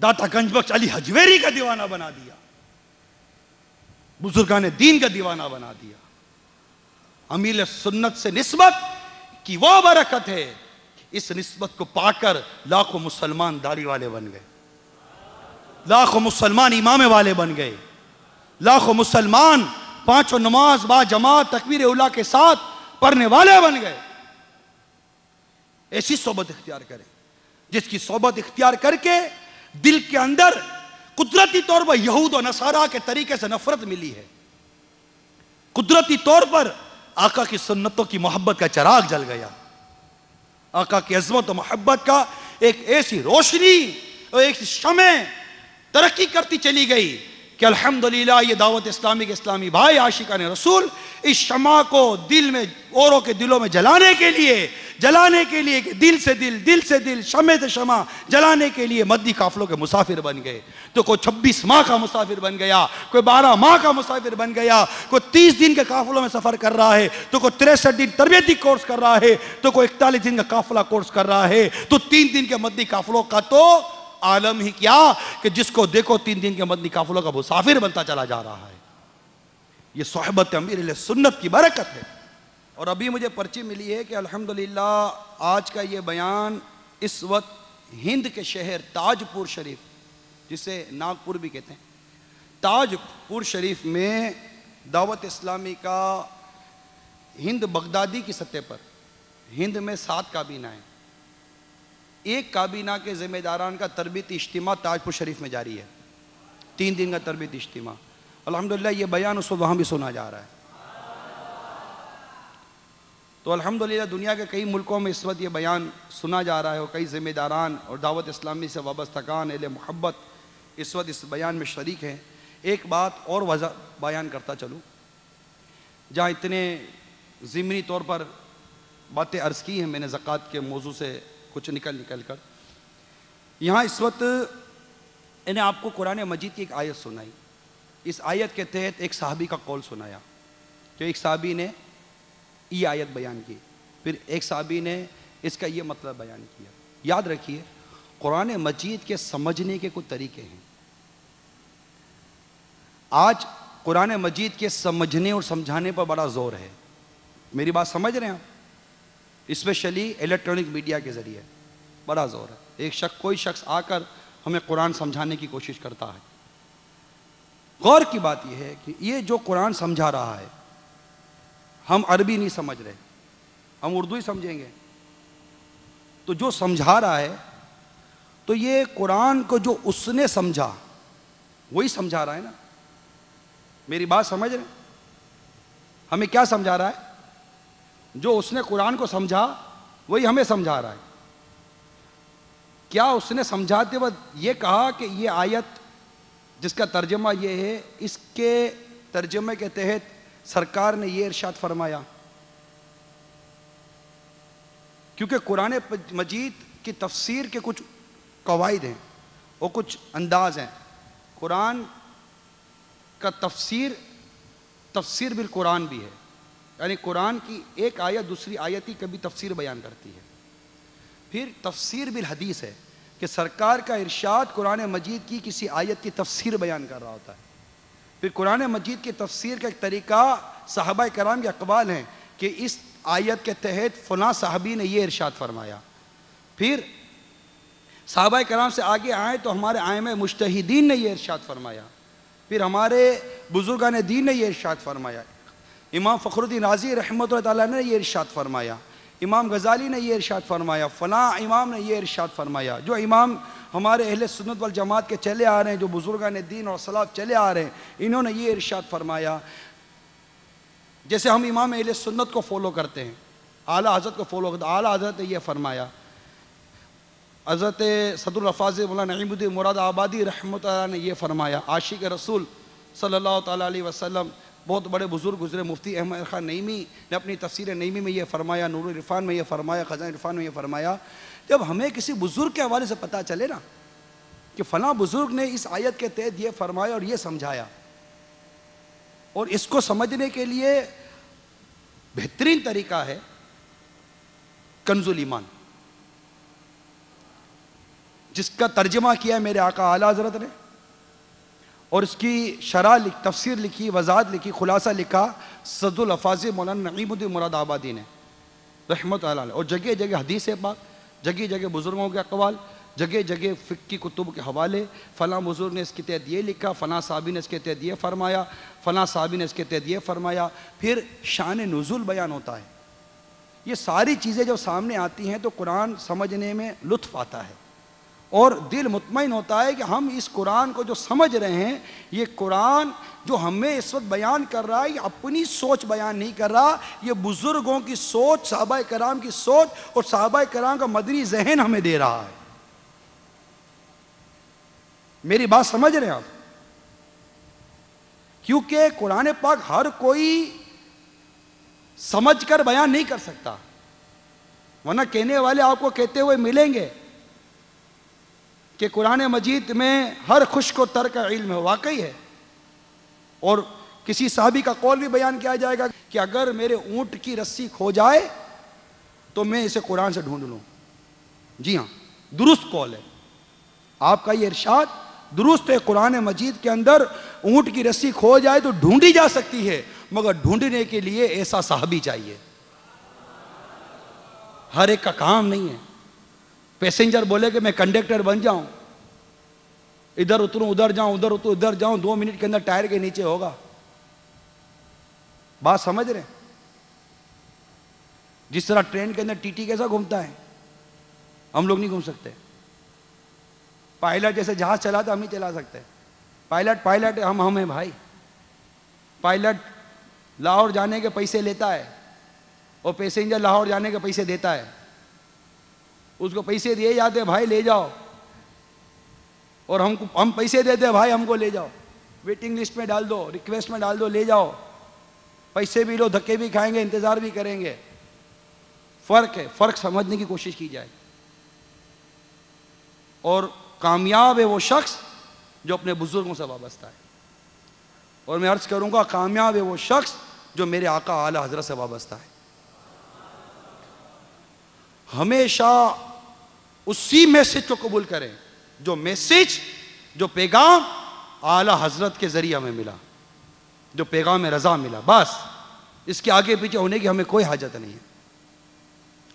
दाता गंजबख्श अली हजवेरी का दीवाना बना दिया, बुजुर्गान दीन का दीवाना बना दिया। अमीर सुन्नत से निस्बत की वो बरकत है, इस निस्बत को पाकर लाखों मुसलमान दाढ़ी वाले बन गए, लाखों मुसलमान इमामे वाले बन गए, लाखों मुसलमान पांचों नमाज बा जमात तकबीर उला के साथ पढ़ने वाले बन गए। ऐसी सोबत इख्तियार करें जिसकी सोबत इख्तियार करके दिल के अंदर कुदरती तौर पर यहूद और नसारा के तरीके से नफरत मिली है, कुदरती तौर पर आका की सुन्नतों की मोहब्बत का चिराग जल गया, आका की अजमत और मोहब्बत का एक ऐसी रोशनी और एक शमे तरक्की करती चली गई कि अल्हम्दुलिल्लाह ये दावत इस्लामी के इस्लामी भाई आशिकाने रसूल इस शमा को दिल में औरों के दिलों में जलाने के लिए कि दिल से दिल शमे से शमा जलाने के लिए मदनी काफिलों के मुसाफिर बन गए। तो कोई 26 माह का मुसाफिर बन गया, कोई 12 माह का मुसाफिर बन गया, कोई 30 दिन के काफिलों में सफ़र कर रहा है, तो कोई 63 दिन तरबियती कोर्स कर रहा है, तो कोई 41 दिन का काफिला कोर्स कर रहा है। तो 3 दिन के मदनी काफिलों का तो आलम ही क्या कि जिसको देखो 3 दिन के मदनी काफिलों का मुसाफिर बनता चला जा रहा है। ये सोहबत अमीर अहले सुन्नत की बरकत है। और अभी मुझे पर्ची मिली है कि अल्हम्दुलिल्लाह आज का ये बयान इस वक्त हिंद के शहर ताजपुर शरीफ, जिसे नागपुर भी कहते हैं, ताजपुर शरीफ में दावत इस्लामी का हिंद बगदादी की सतह पर हिंद में 7 काबीनाएं, एक काबीना के ज़िम्मेदारान का तरबीती इज्तिमा ताजपुर शरीफ में जारी है, 3 दिन का तरबीती इज्तिमा। अल्हम्दुलिल्लाह ये बयान उस वहाँ भी सुना जा रहा है। तो अल्हम्दुलिल्लाह दुनिया के कई मुल्कों में इस वक्त ये बयान सुना जा रहा है और कई ज़िम्मेदारान और दावत इस्लामी से वाबस्तगान अहले मोहब्बत इस वक्त इस बयान में शरीक हैं। एक बात और बयान करता चलूँ, जहाँ इतने ज़िमनी तौर पर बातें अर्ज़ की हैं मैंने ज़कात के मौजू से कुछ निकल कर, यहाँ इस वक्त मैंने आपको कुरान मजीद की एक आयत सुनाई। इस आयत के तहत एक साहबी का कौल सुनाया कि एक साहबी ने ये आयत बयान की, फिर एक साहबी ने इसका ये मतलब बयान किया। याद रखिए, कुरान मजीद के समझने के कुछ तरीके हैं। आज कुरान मजीद के समझने और समझाने पर बड़ा जोर है। मेरी बात समझ रहे हैं आप? स्पेशली इलेक्ट्रॉनिक मीडिया के ज़रिए बड़ा जोर है। कोई शख्स आकर हमें कुरान समझाने की कोशिश करता है। गौर की बात यह है कि ये जो कुरान समझा रहा है, हम अरबी नहीं समझ रहे, हम उर्दू ही समझेंगे। तो जो समझा रहा है, तो ये कुरान को जो उसने समझा वही समझा रहा है ना। मेरी बात समझ रहे हैं? हमें क्या समझा रहा है? जो उसने कुरान को समझा वही हमें समझा रहा है। क्या उसने समझाते वक्त ये कहा कि ये आयत जिसका तर्जमा ये है, इसके तर्जमे के तहत सरकार ने ये इरशाद फरमाया? क्योंकि कुरान मजीद की तफसीर के कुछ कवायद हैं और कुछ अंदाज हैं। कुरान का तफसीर बिल कुरान भी है, यानी कुरान की एक आयत दूसरी आयत की कभी तफसीर बयान करती है। फिर तफसीर बिल हदीस है कि सरकार का इरशाद कुरान मजीद की किसी आयत की तफसीर बयान कर रहा होता है। फिर कुरान मजीद की तफसीर का एक तरीका सहाबा कराम के अक़वाल हैं कि इस आयत के तहत फ़लाँ साहबी ने यह इरशाद फरमाया। फिर सहाबा कराम से आगे आए तो हमारे आइम्मा मुज्तहिदीन ने यह इरशाद फरमाया। फिर हमारे बुजुर्गान दीन ने यह इरशाद फरमाया। इमाम फ़खरुद्दीन राज़ी रहमतुल्लाह तआला ने यह इरशाद फरमाया। इमाम गज़ाली ने यह इरशाद फरमाया। फ़लाँ इमाम ने यह इरशाद फरमाया। जो इमाम हमारे अहले सुन्नत वल जमात के चले आ रहे हैं, जो बुजुर्गान दीन और सलाफ़ चले आ रहे हैं, इन्होंने ये इरशाद फरमाया। जैसे हम इमाम अहले सुन्नत को फॉलो करते हैं, आला हज़रत को फॉलो करते हैं, आला हज़रत ने यह फरमाया। हज़रत सदुल अफ़ाज़ मौलाना नईमुद्दीन मुराद आबादी रहमतुल्लाह ने यह फरमाया। आशिक रसूल सल्लल्लाहु तआला अलैहि वसल्लम बहुत बड़े बुजुर्ग गुजरे मुफ्ती अहमद ख़ान नईमी ने अपनी तफसीर नईमी में यह फरमाया। नूरुल इरफ़ान में यह फरमाया। ख़ज़ान इरफ़ान में यह फरमाया। जब हमें किसी बुज़ुर्ग के हवाले से पता चले ना कि फ़लाँ बुज़ुर्ग ने इस आयत के तहत ये फरमाया और ये समझाया, और इसको समझने के लिए बेहतरीन तरीका है कंजुल ईमान, जिसका तर्जमा किया मेरे आका आला हज़रत ने, और इसकी शरह तफसीर लिखी, वजाहत लिखी, खुलासा लिखा सदुल अफ़ाज़ मौलाना नईमुद्दीन मुराद आबादी ने रहमतुल्लाह अलैह। और जगह जगह हदीस है पाक, जगह जगह बुज़ुर्गों के अक़वाल, जगह जगह फ़िक़्ह की कुतुब के हवाले, फ़लाँ बुज़ुर्ग ने इसके तहत ये लिखा, फ़लाँ साहबी ने इसके तहत ये फ़रमाया, फ़लाँ साहबी ने इसके तहत ये फ़रमाया। फिर शान नुज़ूल बयान होता है। ये सारी चीज़ें जब सामने आती हैं तो कुरान समझने में लुत्फ़ आता है और दिल मुतमईन होता है कि हम इस कुरान को जो समझ रहे हैं, ये कुरान जो हमें इस वक्त बयान कर रहा है, ये अपनी सोच बयान नहीं कर रहा, ये बुज़ुर्गों की सोच, सहाबा कराम की सोच और सहाबा कराम का मदनी जहन हमें दे रहा है। मेरी बात समझ रहे हैं आप? क्योंकि कुरान पाक हर कोई समझ कर बयान नहीं कर सकता, वरना कहने वाले आपको कहते हुए मिलेंगे कि कुरान मजीद में हर खुश्क को तर का इल्म है। वाकई है। और किसी साहबी का कौल भी बयान किया जाएगा कि अगर मेरे ऊँट की रस्सी खो जाए तो मैं इसे कुरान से ढूंढ लूँ। जी हाँ, दुरुस्त कौल है आपका, ये इरशाद दुरुस्त है। कुरान मजीद के अंदर ऊँट की रस्सी खो जाए तो ढूंढी जा सकती है, मगर ढूंढने के लिए ऐसा साहबी चाहिए। हर एक का काम नहीं है पैसेंजर बोले कि मैं कंडक्टर बन जाऊं, इधर उतरूं उधर जाऊं, उधर उतरूं उधर जाऊं, 2 मिनट के अंदर टायर के नीचे होगा। बात समझ रहे हैं? जिस तरह ट्रेन के अंदर टीटी कैसा घूमता है, हम लोग नहीं घूम सकते। पायलट जैसे जहाज चलाता हम नहीं चला सकते। पायलट हम हैं भाई। पायलट लाहौर जाने के पैसे लेता है और पैसेंजर लाहौर जाने के पैसे देता है। उसको पैसे दिए जाते हैं, भाई ले जाओ, और हमको हम पैसे देते हैं, भाई हमको ले जाओ, वेटिंग लिस्ट में डाल दो, रिक्वेस्ट में डाल दो, ले जाओ, पैसे भी लो, धक्के भी खाएंगे, इंतज़ार भी करेंगे। फ़र्क है। फ़र्क समझने की कोशिश की जाए। और कामयाब है वो शख्स जो अपने बुज़ुर्गों से वाबस्ता है। और मैं अर्ज़ करूँगा, कामयाब है वो शख्स जो मेरे आका आला हज़रत से वाबस्ता है। हमेशा उसी मैसेज को कबूल करें जो मैसेज, जो पैगाम आला हजरत के ज़रिए हमें मिला, जो पैगाम रज़ा मिला। बस इसके आगे पीछे होने की हमें कोई हाजत नहीं है।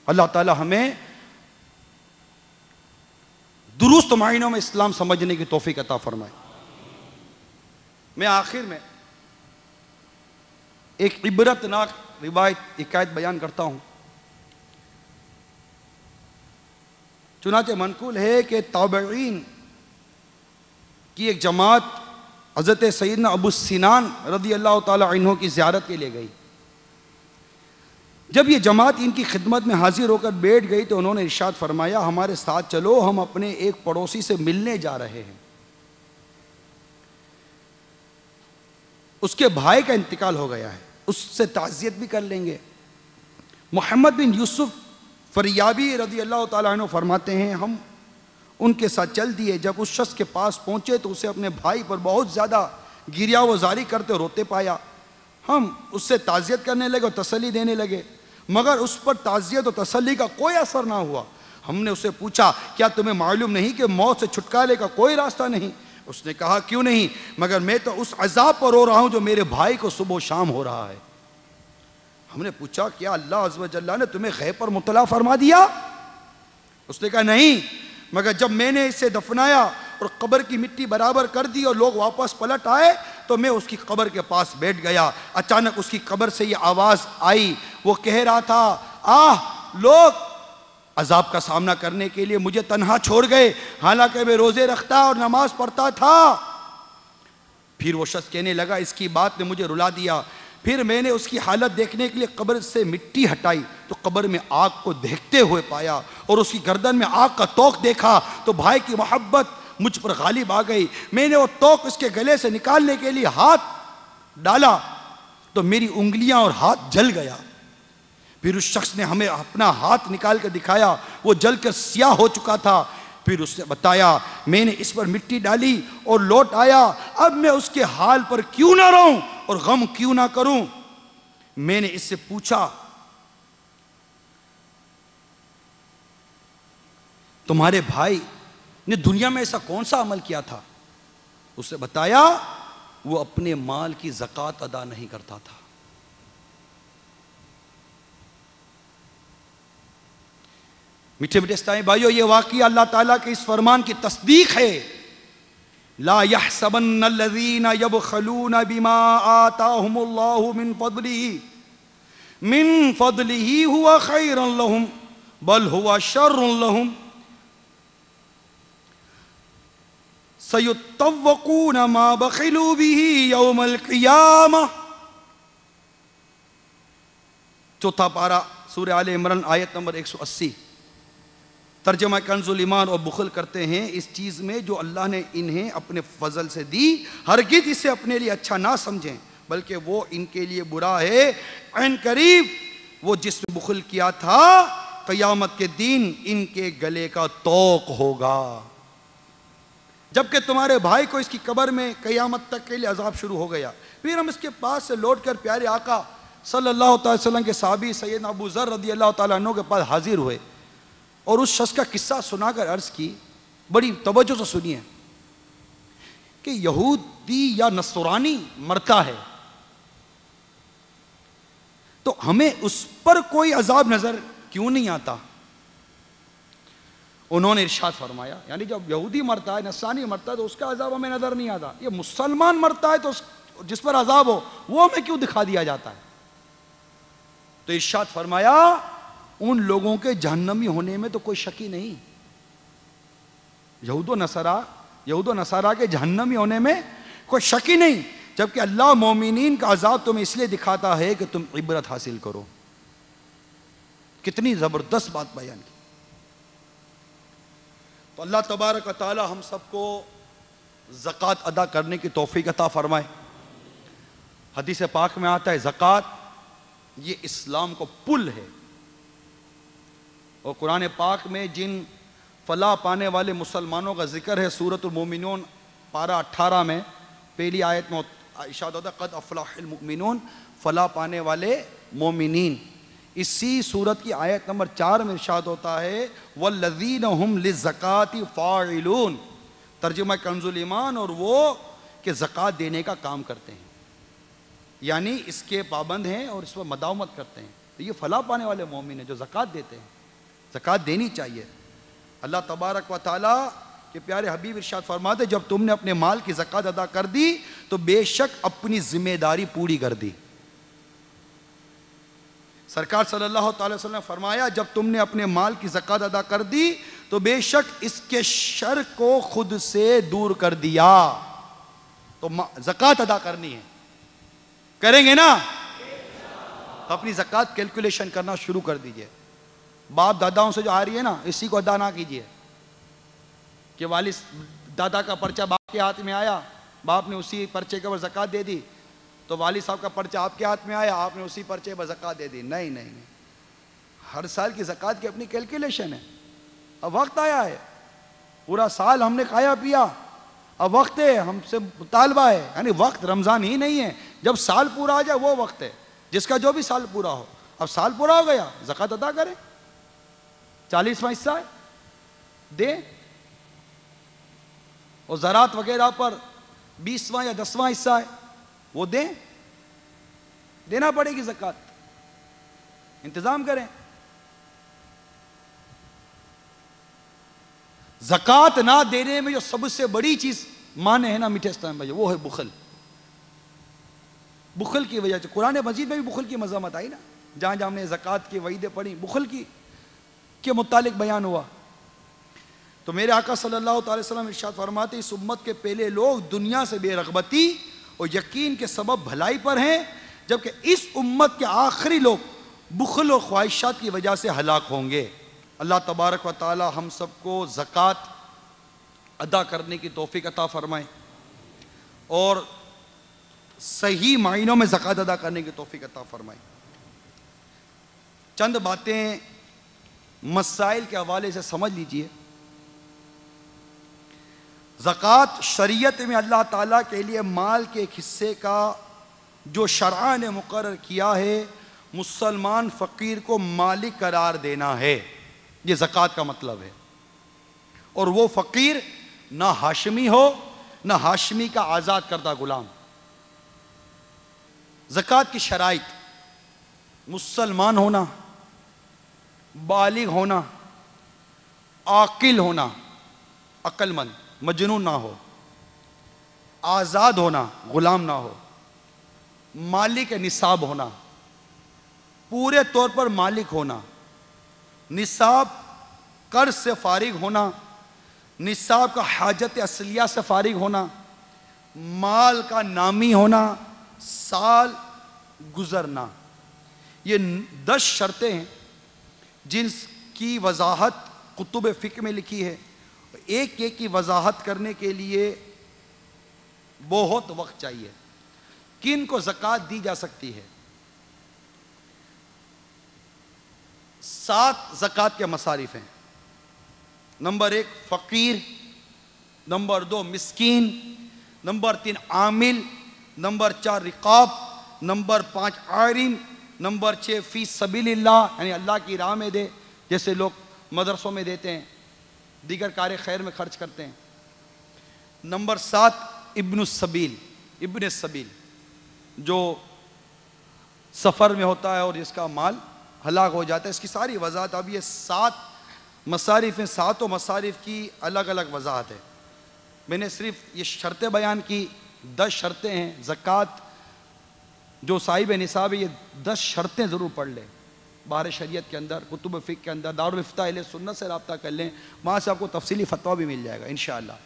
अल्लाह ताला हमें दुरुस्त मायनों में इस्लाम समझने की तौफीक अता फरमाए। मैं आखिर में एक इबरतनाक रिवायत, इकायत बयान करता हूँ। चुनाचे मनकूल है कि ताबईन की एक जमात हज़रत सैयदना अबू सिनान रज़ी अल्लाह ताला अन्हु की ज़ियारत के लिए गई। जब ये जमात इनकी खिदमत में हाजिर होकर बैठ गई तो उन्होंने इरशाद फरमाया, हमारे साथ चलो, हम अपने एक पड़ोसी से मिलने जा रहे हैं, उसके भाई का इंतकाल हो गया है, उससे ताज़ियत भी कर लेंगे। मोहम्मद बिन यूसुफ फरियाबी रज़ी अल्लाह ताला अन्हु फरमाते हैं, हम उनके साथ चल दिए। जब उस शख्स के पास पहुँचे तो उसे अपने भाई पर बहुत ज़्यादा गिरिया वजारी करते रोते पाया। हम उससे ताज़ियत करने लगे और तसल्ली देने लगे, मगर उस पर ताज़ियत और तसल्ली का कोई असर ना हुआ। हमने उसे पूछा, क्या तुम्हें मालूम नहीं कि मौत से छुटकारे का कोई रास्ता नहीं? उसने कहा, क्यों नहीं, मगर मैं तो उस अजाब पर रो रहा हूँ जो मेरे भाई को सुबह शाम हो रहा है। हमने पूछा, क्या अल्लाह अज़्ज़ व जल्ल ने तुम्हें गैब पर मुतला फरमा दिया? उसने कहा, नहीं, मगर जब मैंने इसे दफनाया और कब्र की मिट्टी बराबर कर दी और लोग वापस पलट आए तो मैं उसकी कब्र के पास बैठ गया। अचानक उसकी कब्र से ये आवाज़ आई, वो कह रहा था, आह, लोग अजाब का सामना करने के लिए मुझे तन्हा छोड़ गए, हालांकि मैं रोज़े रखता और नमाज पढ़ता था। फिर वो शख्स कहने लगा, इसकी बात ने मुझे रुला दिया। फिर मैंने उसकी हालत देखने के लिए कब्र से मिट्टी हटाई तो कब्र में आग को देखते हुए पाया और उसकी गर्दन में आग का तोक देखा तो भाई की मोहब्बत मुझ पर गालिब आ गई। मैंने वो तोक उसके गले से निकालने के लिए हाथ डाला तो मेरी उंगलियां और हाथ जल गया। फिर उस शख्स ने हमें अपना हाथ निकाल कर दिखाया, वो जल कर सियाह हो चुका था। फिर उसने बताया, मैंने इस पर मिट्टी डाली और लौट आया, अब मैं उसके हाल पर क्यों ना रहूं और गम क्यों ना करूं। मैंने इससे पूछा, तुम्हारे भाई ने दुनिया में ऐसा कौन सा अमल किया था? उसने बताया, वो अपने माल की ज़कात अदा नहीं करता था। मीठे मीठे इस्लामी भाइयों, ये वाकई अल्लाह ताला के इस फरमान की तस्दीक है, ला यहसबन्न लज़ीना यबखलूना बिमा आताहुमुल्लाहु मिन फ़द्लिही हुआ खैरन लहुम बल हुआ शर्रुन लहुम सयुत्तवकून मा बखिलू बिही यौमल क़ियामह। चौथा पारा सूरह आले इमरान आयत नंबर 180। तर्जमा कंजुल ईमान और बुखल करते हैं इस चीज़ में जो अल्लाह ने इन्हें अपने फजल से दी, हरगिज़ इसे अपने लिए अच्छा ना समझें बल्कि वो इनके लिए बुरा है। ऐन करीब वो जिसने बुखल किया था क़यामत के दिन इनके गले का तोक होगा, जबकि तुम्हारे भाई को इसकी कब्र में क़यामत तक के लिए अजाब शुरू हो गया। फिर हम इसके पास से लौट कर प्यारे आका सल्लल्लाहु अलैहि वसल्लम के साहबी सैयदना अबू ज़र रज़ियल्लाहु ताला अन्हु के पास हाजिर हुए और उस शख्स का किस्सा सुनाकर अर्ज़ की, बड़ी तवज्जो से सुनिए, कि यहूदी या नसरानी मरता है तो हमें उस पर कोई अजाब नज़र क्यों नहीं आता? उन्होंने इरशाद फरमाया, यानी जब यहूदी मरता है, नस्रानी मरता है तो उसका अजाब हमें नज़र नहीं आता, ये मुसलमान मरता है तो जिस पर अजाब हो वो हमें क्यों दिखा दिया जाता है? तो इरशाद फरमाया, उन लोगों के जहन्नमी होने में तो कोई शक ही नहीं, यहूद व नसारा के जहन्नमी होने में कोई शक ही नहीं, जबकि अल्लाह मोमिनीन का अजाब तुम्हें इसलिए दिखाता है कि तुम इबरत हासिल करो। कितनी ज़बरदस्त बात बयान की। तो अल्लाह तबारक व तआला हम सबको ज़कात अदा करने की तौफीक अता फरमाए। हदीस पाक में आता है, ज़कात ये इस्लाम को पुल है। और कुरान पाक में जिन फलाह पाने वाले मुसलमानों का जिक्र है, सूरतुल मोमिनून पारा 18 में पहली आयत में इरशाद होता है, क़द अफ़्लहल मोमिनून, फलाह पाने वाले मोमिनीन। इसी सूरत की आयत नंबर 4 में इरशाद होता है, वल्लज़ीना हुम लिज़्ज़काति फ़ाइलून। तर्जुमा कंजुल ईमान, और वो कि ज़कात देने का काम करते हैं, यानी इसके पाबंद हैं और इस पर मदावमत करते हैं। तो ये फलाह पाने वाले मोमिन हैं जो ज़कात देते हैं। ज़कात देनी चाहिए। अल्लाह तबारक व तआला के प्यारे हबीब इरशाद फरमाते, जब तुमने अपने माल की ज़कात अदा कर दी तो बेशक अपनी ज़िम्मेदारी पूरी कर दी। सरकार सल्लल्लाहु अलैहि वसल्लम ने फरमाया, जब तुमने अपने माल की ज़कात अदा कर दी तो बेशक इसके शर को खुद से दूर कर दिया। तो ज़कात अदा करनी है, करेंगे ना? तो अपनी ज़कात कैलकुलेशन करना शुरू कर दीजिए। बाप दादाओं से जो आ रही है ना, इसी को अदा ना कीजिए कि वालिद दादा का पर्चा बाप के हाथ में आया, बाप ने उसी पर्चे के ऊपर ज़कात दे दी, तो वालिद साहब का पर्चा आपके हाथ में आया, आपने उसी पर्चे पर ज़कात दे दी। नहीं नहीं नहीं, हर साल की ज़कात की अपनी कैलकुलेशन है। अब वक्त आया है, पूरा साल हमने खाया पिया, अब वक्त है, हमसे मुतालबा है, यानी वक्त रमज़ान ही नहीं है, जब साल पूरा आ जाए वो वक्त है, जिसका जो भी साल पूरा हो। अब साल पूरा हो गया, ज़कात अदा करें, 40वां हिस्सा है दें, और ज़रात वगैरह पर 20वां या 10वां हिस्सा है वो दें, देना पड़ेगी ज़कात, इंतज़ाम करें। ज़कात ना देने में जो सबसे बड़ी चीज़ माने है ना मीठे इस्लाम में, वो है बुखल। बुखल की वजह से कुरान मजीद में भी बुखल की मज़म्मत आई ना, जहाँ जहाँ हमने ज़कात की वईदें पढ़ी, बुखल की के मुतालिक बयान हुआ। तो मेरे आका सल्लल्लाहु अलैहि वसल्लम इरशाद फरमाते, इस उम्मत के पहले लोग दुनिया से बेरगबती और यकीन के सबब भलाई पर हैं, जबकि इस उम्मत के आखिरी लोग बुखल और ख्वाहिशात की वजह से हलाक होंगे। अल्लाह तबारक व ताला हम सबको ज़कात अदा करने की तौफीक अता फ़रमाए और सही मायनों में ज़कात अदा करने की तौफीक अता फ़रमाए। चंद बातें मसाइल के हवाले से समझ लीजिए। ज़कात शरीयत में अल्लाह ताला के लिए माल के एक हिस्से का जो शरअ ने मुकर्रर किया है, मुसलमान फ़कीर को मालिक करार देना है, ये ज़कात का मतलब है। और वो फ़कीर ना हाशमी हो, ना हाशमी का आज़ाद करदा गुलाम। ज़कात की शराइत मुसलमान होना, बालिग होना, आकिल होना, अक्लमंद, मजनून ना हो, आज़ाद होना, गुलाम ना हो, मालिक निसाब होना, पूरे तौर पर मालिक होना, निसाब कर्ज से फारिग होना, निसाब का हाजत असलिया से फारिग होना, माल का नामी होना, साल गुजरना, ये 10 शर्तें हैं जिनकी वजाहत कुतुब फ़िक़्ह में लिखी है। एक एक की वजाहत करने के लिए बहुत वक्त चाहिए। किन को ज़कात दी जा सकती है? 7 ज़कात के मसारिफ हैं। नंबर 1 फ़कीर, नंबर 2 मिस्कीन, नंबर 3 आमिल, नंबर 4 रिकाब, नंबर 5 आरिम, नंबर 6 फ़ी सबीलिल्लाह, यानी अल्लाह की राह में दे, जैसे लोग मदरसों में देते हैं, दीगर कार्य खैर में खर्च करते हैं। नंबर 7 इब्न सबील, जो सफ़र में होता है और जिसका माल हलाक हो जाता है। इसकी सारी वजाहत, अब ये 7 मसारिफ हैं, 7 मसारिफ की अलग अलग वजाहत है। मैंने सिर्फ ये शर्तें बयान की, 10 शर्तें हैं ज़कात, जो साहिब निसाब है, ये 10 शर्तें ज़रूर पढ़ लें। बाहर शरीयत के अंदर, कुतुब फ़िक़्ह के अंदर, दारुल इफ्ता अहले सुन्नत से राब्ता कर लें, वहाँ से आपको तफसीली फतवा भी मिल जाएगा इंशाअल्लाह।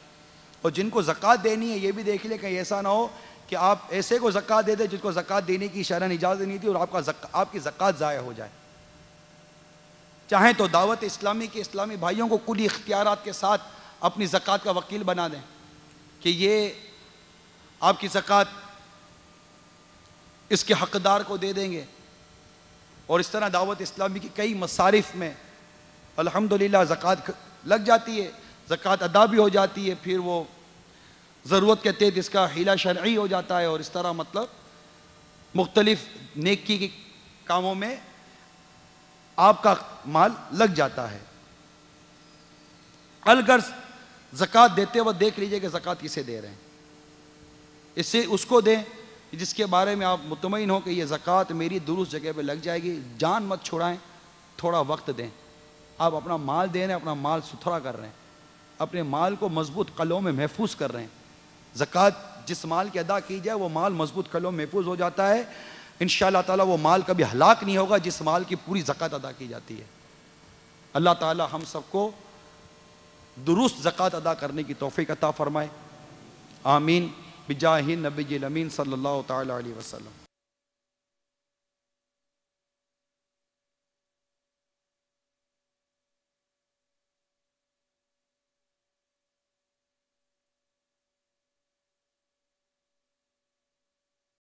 और जिनको ज़कात देनी है ये भी देख लें, कहीं ऐसा ना हो कि आप ऐसे को ज़कात दे दें जिसको ज़कात देने की शरअन इजाज़त नहीं थी, और आपकी ज़कात ज़ाया हो जाए। चाहें तो दावत इस्लामी के इस्लामी भाइयों को कुल इख्तियारात के साथ अपनी ज़कात का वकील बना दें कि ये आपकी ज़कात इसके हक़दार को दे देंगे। और इस तरह दावत इस्लामी की कई मसारिफ में अल्हम्दुलिल्लाह ज़कात लग जाती है, ज़कात अदा भी हो जाती है, फिर वो ज़रूरत के तहत इसका हिला शरई हो जाता है। और इस तरह मतलब मुख्तलिफ़ नेकी के कामों में आपका माल लग जाता है। अलगर्ज ज़कात देते वक्त देख लीजिए कि ज़कात किसे दे रहे हैं। इससे उसको दें जिसके बारे में आप मुतमईन हो कि ये ज़कात मेरी दुरुस्त जगह पे लग जाएगी। जान मत छुड़ाएं, थोड़ा वक्त दें। आप अपना माल दे रहे हैं, अपना माल सुथरा कर रहे हैं, अपने माल को मजबूत कलों में महफूज कर रहे हैं। ज़कात जिस माल की अदा की जाए वो माल मजबूत कलों में महफूज हो जाता है, इंशाअल्लाह ताला वो माल कभी हलाक नहीं होगा जिस माल की पूरी ज़कात अदा की जाती है। अल्लाह ताला हम सबको दुरुस्त ज़कात अदा करने की तौफीक अता फरमाए। आमीन बिजाहिन नबी अमीन सल्लल्लाहु तआला अलैहि वसल्लम।